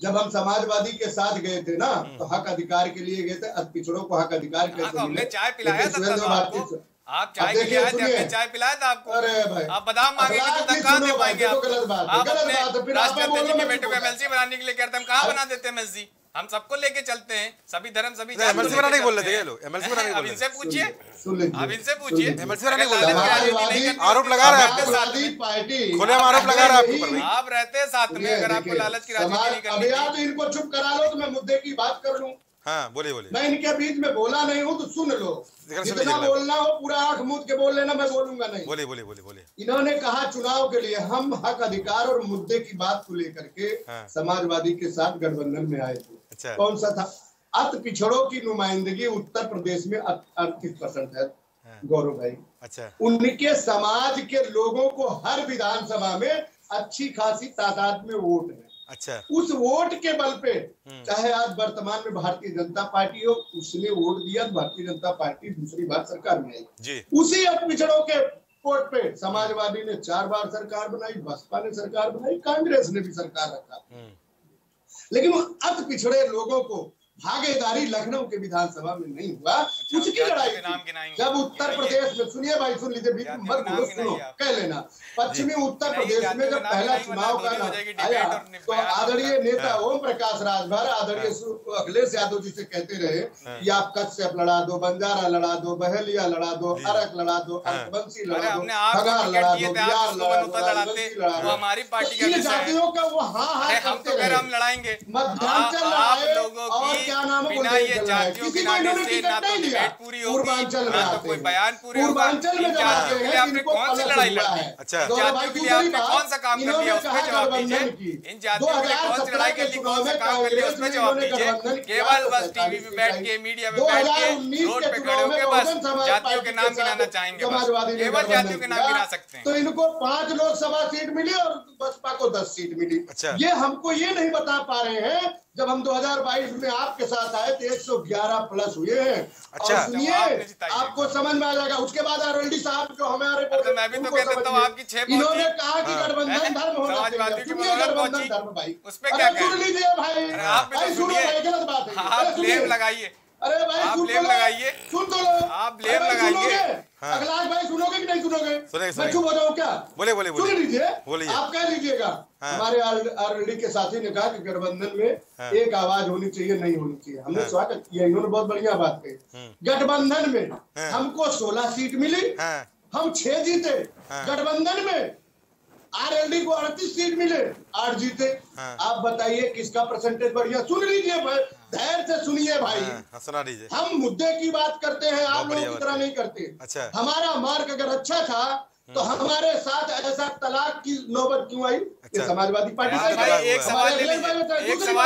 जब हम समाजवादी के साथ गए थे ना तो हक अधिकार के लिए गए थे, अति पिछड़ों को हक अधिकार कैसे? चाय पिलाया था आप, चाय पिलाया था आपको। अरे भाई आप बादाम मांगे दे पाएंगे आप? राष्ट्रीय अध्यक्ष के बेटे को एमएलसी बनाने के लिए कहते हैं, कहाँ बना देते हैं एमएलसी? हम सबको लेके चलते हैं, सभी धर्म सभी जाति। एमएलसी बनाने बोल रहे थे ये लोग, एमएलसी बनाने। अब इनसे पूछिए, एमएलसी बनाने बोल रहे हैं। आरोप लगा रहा है आपके साथ में, खुले में आरोप लगा रहा है आपके ऊपर। आप रहते हैं साथ में, अगर आपको लालच की राजनीति नहीं करनी। अब आप इनको चुप करा लो तो मैं मुद्दे की बात कर लूं। हाँ बोले बोले, मैं इनके बीच में बोला नहीं हूँ तो सुन लो, जितना बोलना हो पूरा आंख मूंद के बोल लेना, मैं बोलूंगा नहीं। बोले बोले बोले बोले। इन्होंने कहा चुनाव के लिए हम हक अधिकार और मुद्दे की बात को लेकर के समाजवादी के साथ गठबंधन में आए थे। अच्छा। कौन सा था? अति पिछड़ों की नुमाइंदगी उत्तर प्रदेश में 38% है गौरव भाई। अच्छा। उनके समाज के लोगों को हर विधानसभा में अच्छी खासी तादाद में वोट है। अच्छा। उस वोट के बल पे चाहे आज वर्तमान में भारतीय जनता पार्टी हो, उसने वोट दिया, भारतीय जनता पार्टी दूसरी बार सरकार में आई। उसी अब पिछड़ों के वोट पे समाजवादी ने 4 बार सरकार बनाई, बसपा ने सरकार बनाई, कांग्रेस ने भी सरकार रखा, लेकिन अति पिछड़े लोगों को भागीदारी लखनऊ के विधानसभा में नहीं हुआ। उसकी लड़ाई जब उत्तर प्रदेश में, सुनिए भाई सुन लीजिए, बीच में मत घुसो, कह लेना, पश्चिमी उत्तर प्रदेश में जब पहला चुनाव का आया तो आदरणीय नेता ओम प्रकाश राजभर आदरणीय अखिलेश यादव जी से कहते रहे कि आप कश्यप लड़ा दो, बंजारा लड़ा दो, बहेलिया लड़ा दो, अरक लड़ा दो, अरकवंशी लड़ा दो, खगार लड़ा दो, बिहार लड़ा दो, हमारी पार्टी जातियों का वो हाँ करते रहे। मध्यांचल लड़ाए, बिना ये जातियों के नारे से ना तो डिबेट पूरी होगी ना तो कोई बयान पूरी होगा। जातियों के लिए आपने कौन सी लड़ाई लड़ी? अच्छा। जातियों के लिए आपने कौन सा काम कर लिया, उसमें जवाब दीजिए। इन जातियों के लिए कौन सी लड़ाई कर ली, कौन सा काम कर लिया, उसमें जवाब दीजिए। केवल बस टीवी में बैठ के, मीडिया में बैठ के, रोड पे खड़े होकर बस जातियों के नाम गिनाना चाहेंगे, केवल जातियों के नाम गिना सकते हैं। तो इनको 5 लोकसभा सीट मिली और बसपा को 10 सीट मिली। ये हमको ये नहीं बता पा रहे हैं। जब हम 2022 में आपके साथ आए तो 111 प्लस हुए हैं। अच्छा। और सुनिए, आपको समझ में आ जाएगा। उसके बाद आरएलडी साहब जो हमारे मैं भी तो कहता हूं आपकी 6 इन्होंने कहा कि गठबंधन धर्म होना चाहिए, गठबंधन धर्म भाई, उसपे क्या सुन लीजिए भाई, गलत बात है। आप ब्लेम लगाइए, अरे भाई आप ब्लेम लगाइए, सुन तो लो, आप ब्लेम लगाइए। अखिलेश भाई सुनोगे कि नहीं सुनोगे? मैं चुप हो जाऊं क्या? बोले बोले बोले, सुन लीजिए, आप कह लीजिएगा। हमारे आरएलडी के साथी ने कहा कि गठबंधन में एक आवाज होनी चाहिए, नहीं होनी चाहिए। हमने स्वागत किया, इन्होंने बहुत बढ़िया बात कही। गठबंधन में हमको 16 सीट मिली, हम 6 जीते। गठबंधन में आरएलडी को 38 सीट मिले, 8 जीते। आप बताइए किसका परसेंटेज बढ़िया? सुन लीजिए भाई, धैर्य से सुनिए भाई। सुना दीजिए। हम मुद्दे की बात करते हैं, आप लोग की तरह नहीं करते। अच्छा। हमारा मार्ग अगर अच्छा था तो हमारे साथ ऐसा तलाक की नौबत क्यों आई? अच्छा। समाजवादी पार्टी का एक सवाल ले लीजिए, सुन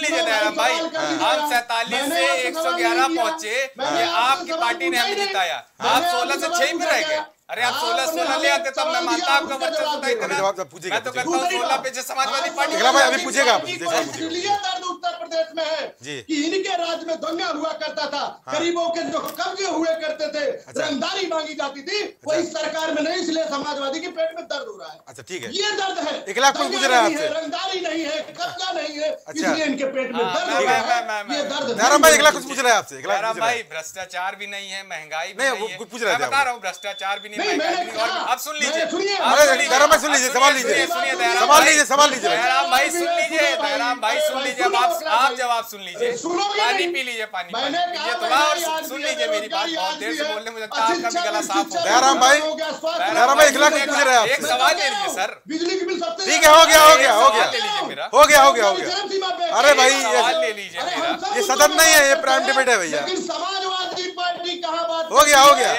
लीजिए जयराम भाई। हम 47 से 111 पहुँचे, आपकी पार्टी ने हमें जिताया, आप 16 से 6 में रह गए। अरे आप 16 ले आते तब मैं मानता आपका बच्चा। मैं तो कहता हूँ 16 पे समाजवादी पार्टी अभी पूछेगा। इसलिए दर्द उत्तर प्रदेश में है कि इनके राज्य में दंगा हुआ करता था, गरीबों के जो कब्जे हुए करते थे, रंगदारी मांगी जाती थी, वही सरकार में नहीं, इसलिए समाजवादी के पेट में दर्द हो रहा है। अच्छा ठीक है, ये दर्द है, रंगदारी नहीं है, कब्जा नहीं है, इसलिए इनके पेट में दर्द हो रहा है, ये दर्द। कुछ पूछ रहे हैं आपसे जयराम भाई, भ्रष्टाचार भी नहीं है, महंगाई नहीं, कुछ पूछ रहे बता रहा हूँ, भ्रष्टाचार भी नहीं, अब सुन लीजिए, सवाल लीजिए जयराम भाई, सुन लीजिए जयराम भाई, सुन लीजिए, आप जवाब सुन लीजिए, पानी पी लीजिए, थोड़ा और सुन लीजिए मेरी बात। बहुत देर से बोलने, मुझे आपका भी गला साफ हो। जयराम भाई, इखलाक पूछ रहे हैं, एक सवाल ले लीजिए सर। बिजली बिल सबसे ठीक है, हो गया। अरे भाई सवाल ले लीजिए मेरा, ये सदन नहीं है, ये प्राइम डिबेट है भैया। हो गया,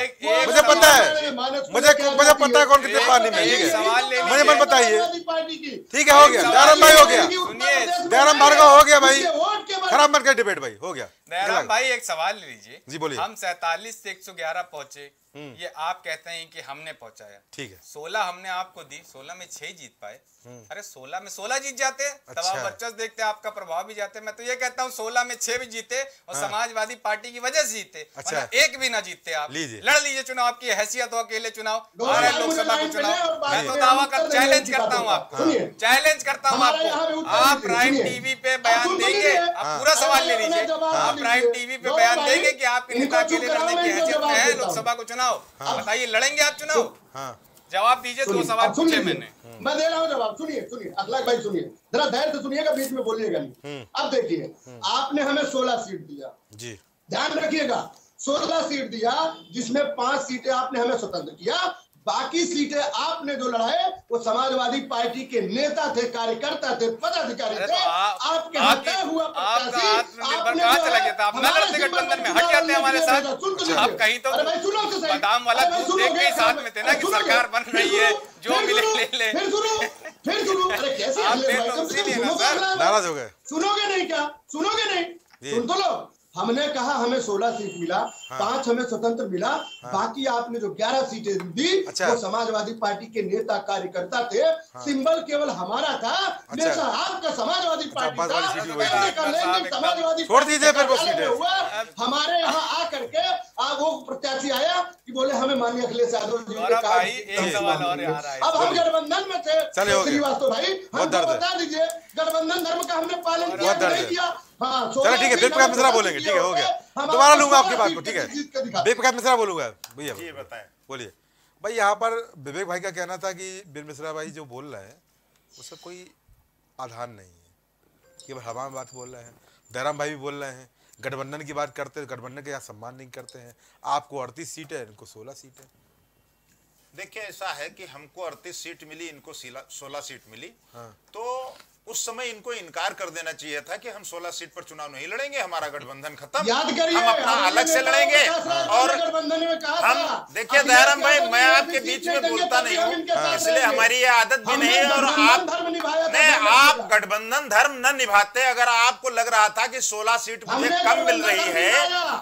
मुझे पता है, मुझे पता है कौन कितने पानी में। ठीक है, मुझे मत बताइए, ठीक है, हो गया जयराम भाई, जयराम भार्गव हो गया भाई, खराब मत कर डिबेट भाई, हो गया जयराम भाई। एक सवाल लीजिए जी, बोलिए। हम 47 से 111 पहुंचे, ये आप कहते हैं कि हमने पहुंचाया, ठीक है, 16 हमने आपको दी, 16 में 6 जीत पाए, अरे 16 में 16 जीत जाते, तब आप वर्चस्व देखते, आपका प्रभाव भी जाते। मैं तो ये कहता हूँ 16 में 6 भी जीते और समाजवादी पार्टी की वजह से जीते, अच्छा, एक भी ना जीते। आप लड़ लीजिए चुनाव, आपकी हैसियत हो अकेले चुनाव, आ रहे लोकसभा के चुनाव। मैं तो दावा कर चैलेंज करता हूँ आपको, चैलेंज करता हूँ आपको, आप प्राइम टीवी पे बयान देंगे, आप पूरा सवाल ले लीजिए, आप प्राइम टीवी पे बयान देंगे कि आपके नेता अकेले लड़ने की हैसियत है लोकसभा को चुनाव, बताइए लड़ेंगे आप चुनाव? हाँ। जवाब दीजिए, दो सवाल पूछे मैंने, मैं दे रहा हूँ जवाब। सुनिए अखलाक भाई, सुनिए जरा, धैर्य से सुनिएगा, बीच में बोलिएगा नहीं। अब देखिए, आपने हमें 16 सीट दिया जी, ध्यान रखिएगा, 16 सीट दिया, जिसमें 5 सीटें आपने हमें स्वतंत्र किया, बाकी सीटें आपने जो लड़ाए वो समाजवादी पार्टी के नेता थे, कार्यकर्ता थे, पदाधिकारी थे। आपके हत्या हुआ गठबंधन में हट जाते हमारे साथ, आप कहीं तो बादाम वाला दूध देख के साथ में थे ना कि सरकार बन रही है, जो मिले ले ले। नाराज हो गए, सुनोगे नहीं क्या? सुनोगे नहीं? सुन तो लो, हमने कहा हमें 16 सीट मिला, 5 हमें स्वतंत्र मिला, बाकी आपने जो 11 सीटें दी, अच्छा, वो समाजवादी पार्टी के नेता कार्यकर्ता थे, सिंबल केवल हमारा था, नेता आपका समाजवादी पार्टी था। समाजवादी छोड़ दीजिए फिर वो सीटें। हमारे यहाँ आकर के आप वो प्रत्याशी आया कि बोले हमें माननीय अखिलेश यादव जी ने कहा, अब हम गठबंधन में थे श्रीवास्तव भाई, हमको बता दीजिए गठबंधन धर्म का हमने पालन किया? हाँ, चलो ठीक है, बेबकात मिश्रा बोलेंगे, ठीक है, हो गया, दोबारा लूंगा आपकी बात को, ठीक है, बेबकात मिश्रा बोलूंगा। भैया बोलिए भाई, यहाँ पर विवेक भाई का कहना था कि बीर मिश्रा भाई जो बोल रहे हैं उसका कोई आधार नहीं है, केवल हवा में बात बोल रहे हैं। जयराम भाई भी बोल रहे हैं, गठबंधन की बात करते हैं, गठबंधन के यहाँ सम्मान नहीं करते हैं। आपको 38 सीट है, इनको 16 सीट है। देखिये ऐसा है कि हमको 38 सीट मिली, इनको 16 सीट मिली, तो उस समय इनको इनकार कर देना चाहिए था कि हम 16 सीट पर चुनाव नहीं लड़ेंगे, हमारा गठबंधन खत्म, हम अपना अलग से लड़ेंगे। और हम देखिए दयाराम भाई, मैं आपके बीच में बोलता नहीं हूँ, इसलिए हमारी ये आदत भी नहीं है। और आप गठबंधन धर्म न निभाते, अगर आपको लग रहा था कि 16 सीट मुझे कम मिल रही है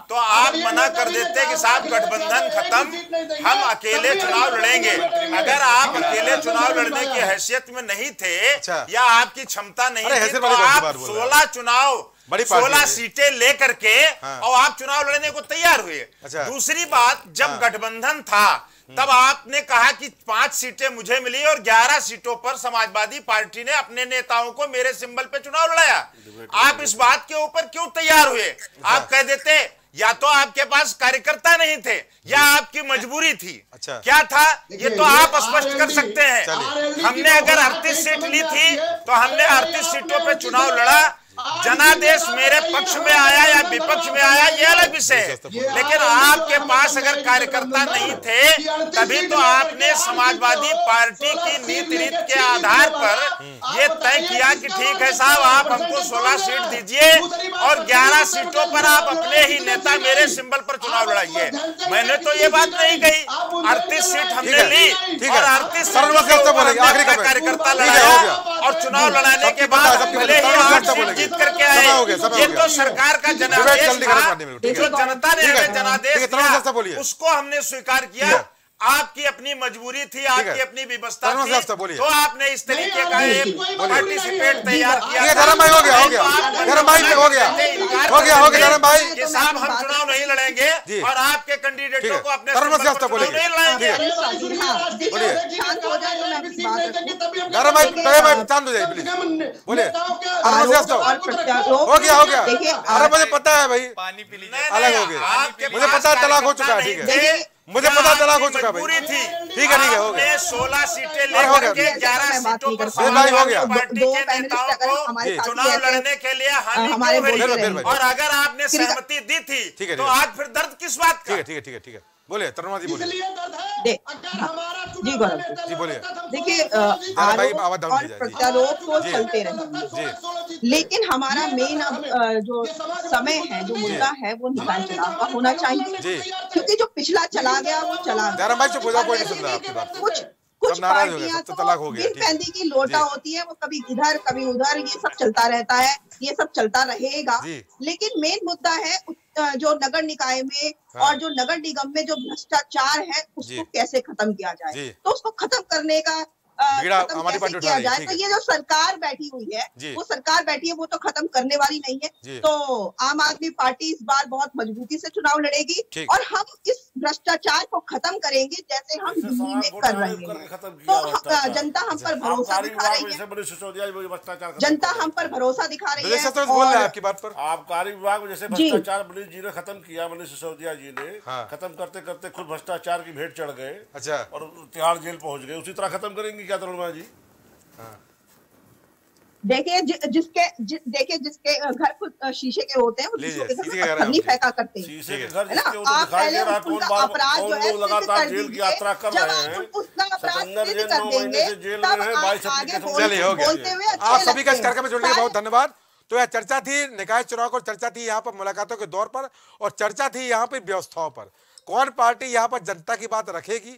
तो आप मना कर देते कि साहब गठबंधन खत्म, हम अकेले चुनाव लड़ेंगे। अगर आप अकेले चुनाव लड़ने की हैसियत में नहीं थे या आपकी क्षमता नहीं थी, तो आप 16 चुनाव 16 सीटें लेकर के और आप चुनाव लड़ने को तैयार हुए। अच्छा। दूसरी बात, जब गठबंधन था तब आपने कहा कि 5 सीटें मुझे मिली और 11 सीटों पर समाजवादी पार्टी ने अपने नेताओं को मेरे सिंबल पे चुनाव लड़ाया। आप इस बात के ऊपर क्यों तैयार हुए? आप कह देते या तो आपके पास कार्यकर्ता नहीं थे या आपकी मजबूरी थी। अच्छा। क्या था ये तो आप स्पष्ट कर सकते हैं। हमने अगर 38 सीट ली थी तो हमने 38 सीटों पे चुनाव लड़ा। जनादेश मेरे पक्ष में आया या विपक्ष में आया ये अलग विषय है, लेकिन आपके पास अगर कार्यकर्ता नहीं थे तभी तो आपने समाजवादी पार्टी की नीति रीत के आधार पर यह तय किया कि ठीक है साहब, आप हमको 16 सीट दीजिए और 11 सीटों पर आप अपने ही नेता मेरे सिंबल पर चुनाव लड़ाइए। मैंने तो ये बात नहीं कही। 38 सीट हमने ली और 38 कार्यकर्ता लड़ाया और चुनाव लड़ाने के बाद भले ही 8 करके आए। ये तो सरकार का जनादेश था, जो जनता ने हमें जनादेश दिया उसको हमने स्वीकार किया। आपकी अपनी मजबूरी थी, आपकी अपनी व्यवस्था थी, तो आपने इस तरीके का पार्टिसिपेट तैयार किया। धर्म भाई हो गया धर्म भाई कि साहब हम चुनाव नहीं लड़ेंगे और आपके कैंडिडेटों को अपने नहीं लड़ाएंगे। हो गया अरे मुझे पता है भाई, पानी पी लीजिए, अलग हो गया, मुझे पता है तलाक हो चुका है, ठीक है, मुझे पता चला हो चुका भाई, ठीक है, हो गया। 16 सीटें लेकर के 11 सीटों पर पार्टी के नेताओं को चुनाव लड़ने के लिए हानि, और अगर आपने सहमति दी थी तो आज फिर दर्द किस बात का? ठीक है बोलिए तरुणुमा जी, बोलिए जी, गौरव जी बोलिए। देखिए प्रत्यारोप तो चलते रहेंगे, लेकिन हमारा मेन जो समय है, जो मुद्दा है, वो निकाल चुनाव का होना चाहिए, क्योंकि जो पिछला चला गया वो चला गया। कुछ कुछ पार्टियां तो गिरफ्तारी की लोटा होती है, वो कभी इधर कभी उधर, ये सब चलता रहता है, ये सब चलता रहेगा। लेकिन मेन मुद्दा है जो नगर निकाय में और जो नगर निगम में जो भ्रष्टाचार है उसको कैसे खत्म किया जाए, तो उसको खत्म करने का हमारी पार्टी किया जाए। तो ये जो सरकार बैठी हुई है, वो सरकार बैठी है वो तो खत्म करने वाली नहीं है। तो आम आदमी पार्टी इस बार बहुत मजबूती से चुनाव लड़ेगी और हम इस भ्रष्टाचार को खत्म करेंगे जैसे हम दिल्ली में कर रहे हैं। तो जनता हम पर भरोसा दिखा रही है, जनता हम पर भरोसा दिखा रही है। आपकी बात पर आबकारी विभाग में जैसे भ्रष्टाचार मनीष जी ने खत्म किया, मनीष सिसोदिया जी ने खत्म करते करते खुद भ्रष्टाचार की भेंट चढ़ गए अच्छा और तिहाड़ जेल पहुँच गए, उसी तरह खत्म करेंगे क्या तरुणुमा जी? हाँ। देखिए जिसके घर शीशे के होते हैं वो नहीं फेंका करते हैं। बहुत धन्यवाद। तो यह चर्चा थी निकाय चुनाव पर, चर्चा थी यहाँ पर मुलाकातों के दौर पर, और चर्चा थी यहाँ पर व्यवस्थाओं पर, कौन पार्टी यहाँ पर जनता की बात रखेगी,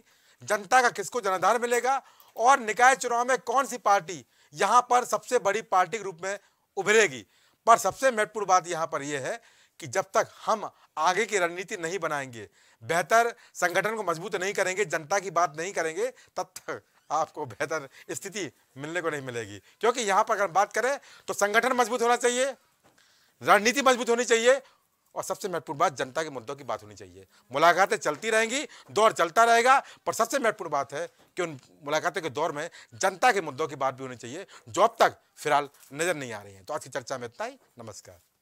जनता का किसको जनाधार मिलेगा और निकाय चुनाव में कौन सी पार्टी यहाँ पर सबसे बड़ी पार्टी के रूप में उभरेगी। पर सबसे महत्वपूर्ण बात यहाँ पर यह है कि जब तक हम आगे की रणनीति नहीं बनाएंगे, बेहतर संगठन को मजबूत नहीं करेंगे, जनता की बात नहीं करेंगे, तब तक आपको बेहतर स्थिति मिलने को नहीं मिलेगी। क्योंकि यहाँ पर अगर बात करें तो संगठन मजबूत होना चाहिए, रणनीति मजबूत होनी चाहिए और सबसे महत्वपूर्ण बात जनता के मुद्दों की बात होनी चाहिए। मुलाकातें चलती रहेंगी, दौर चलता रहेगा, पर सबसे महत्वपूर्ण बात है कि उन मुलाकातों के दौर में जनता के मुद्दों की बात भी होनी चाहिए, जो अब तक फिलहाल नजर नहीं आ रही है। तो आज की चर्चा में इतना ही। नमस्कार।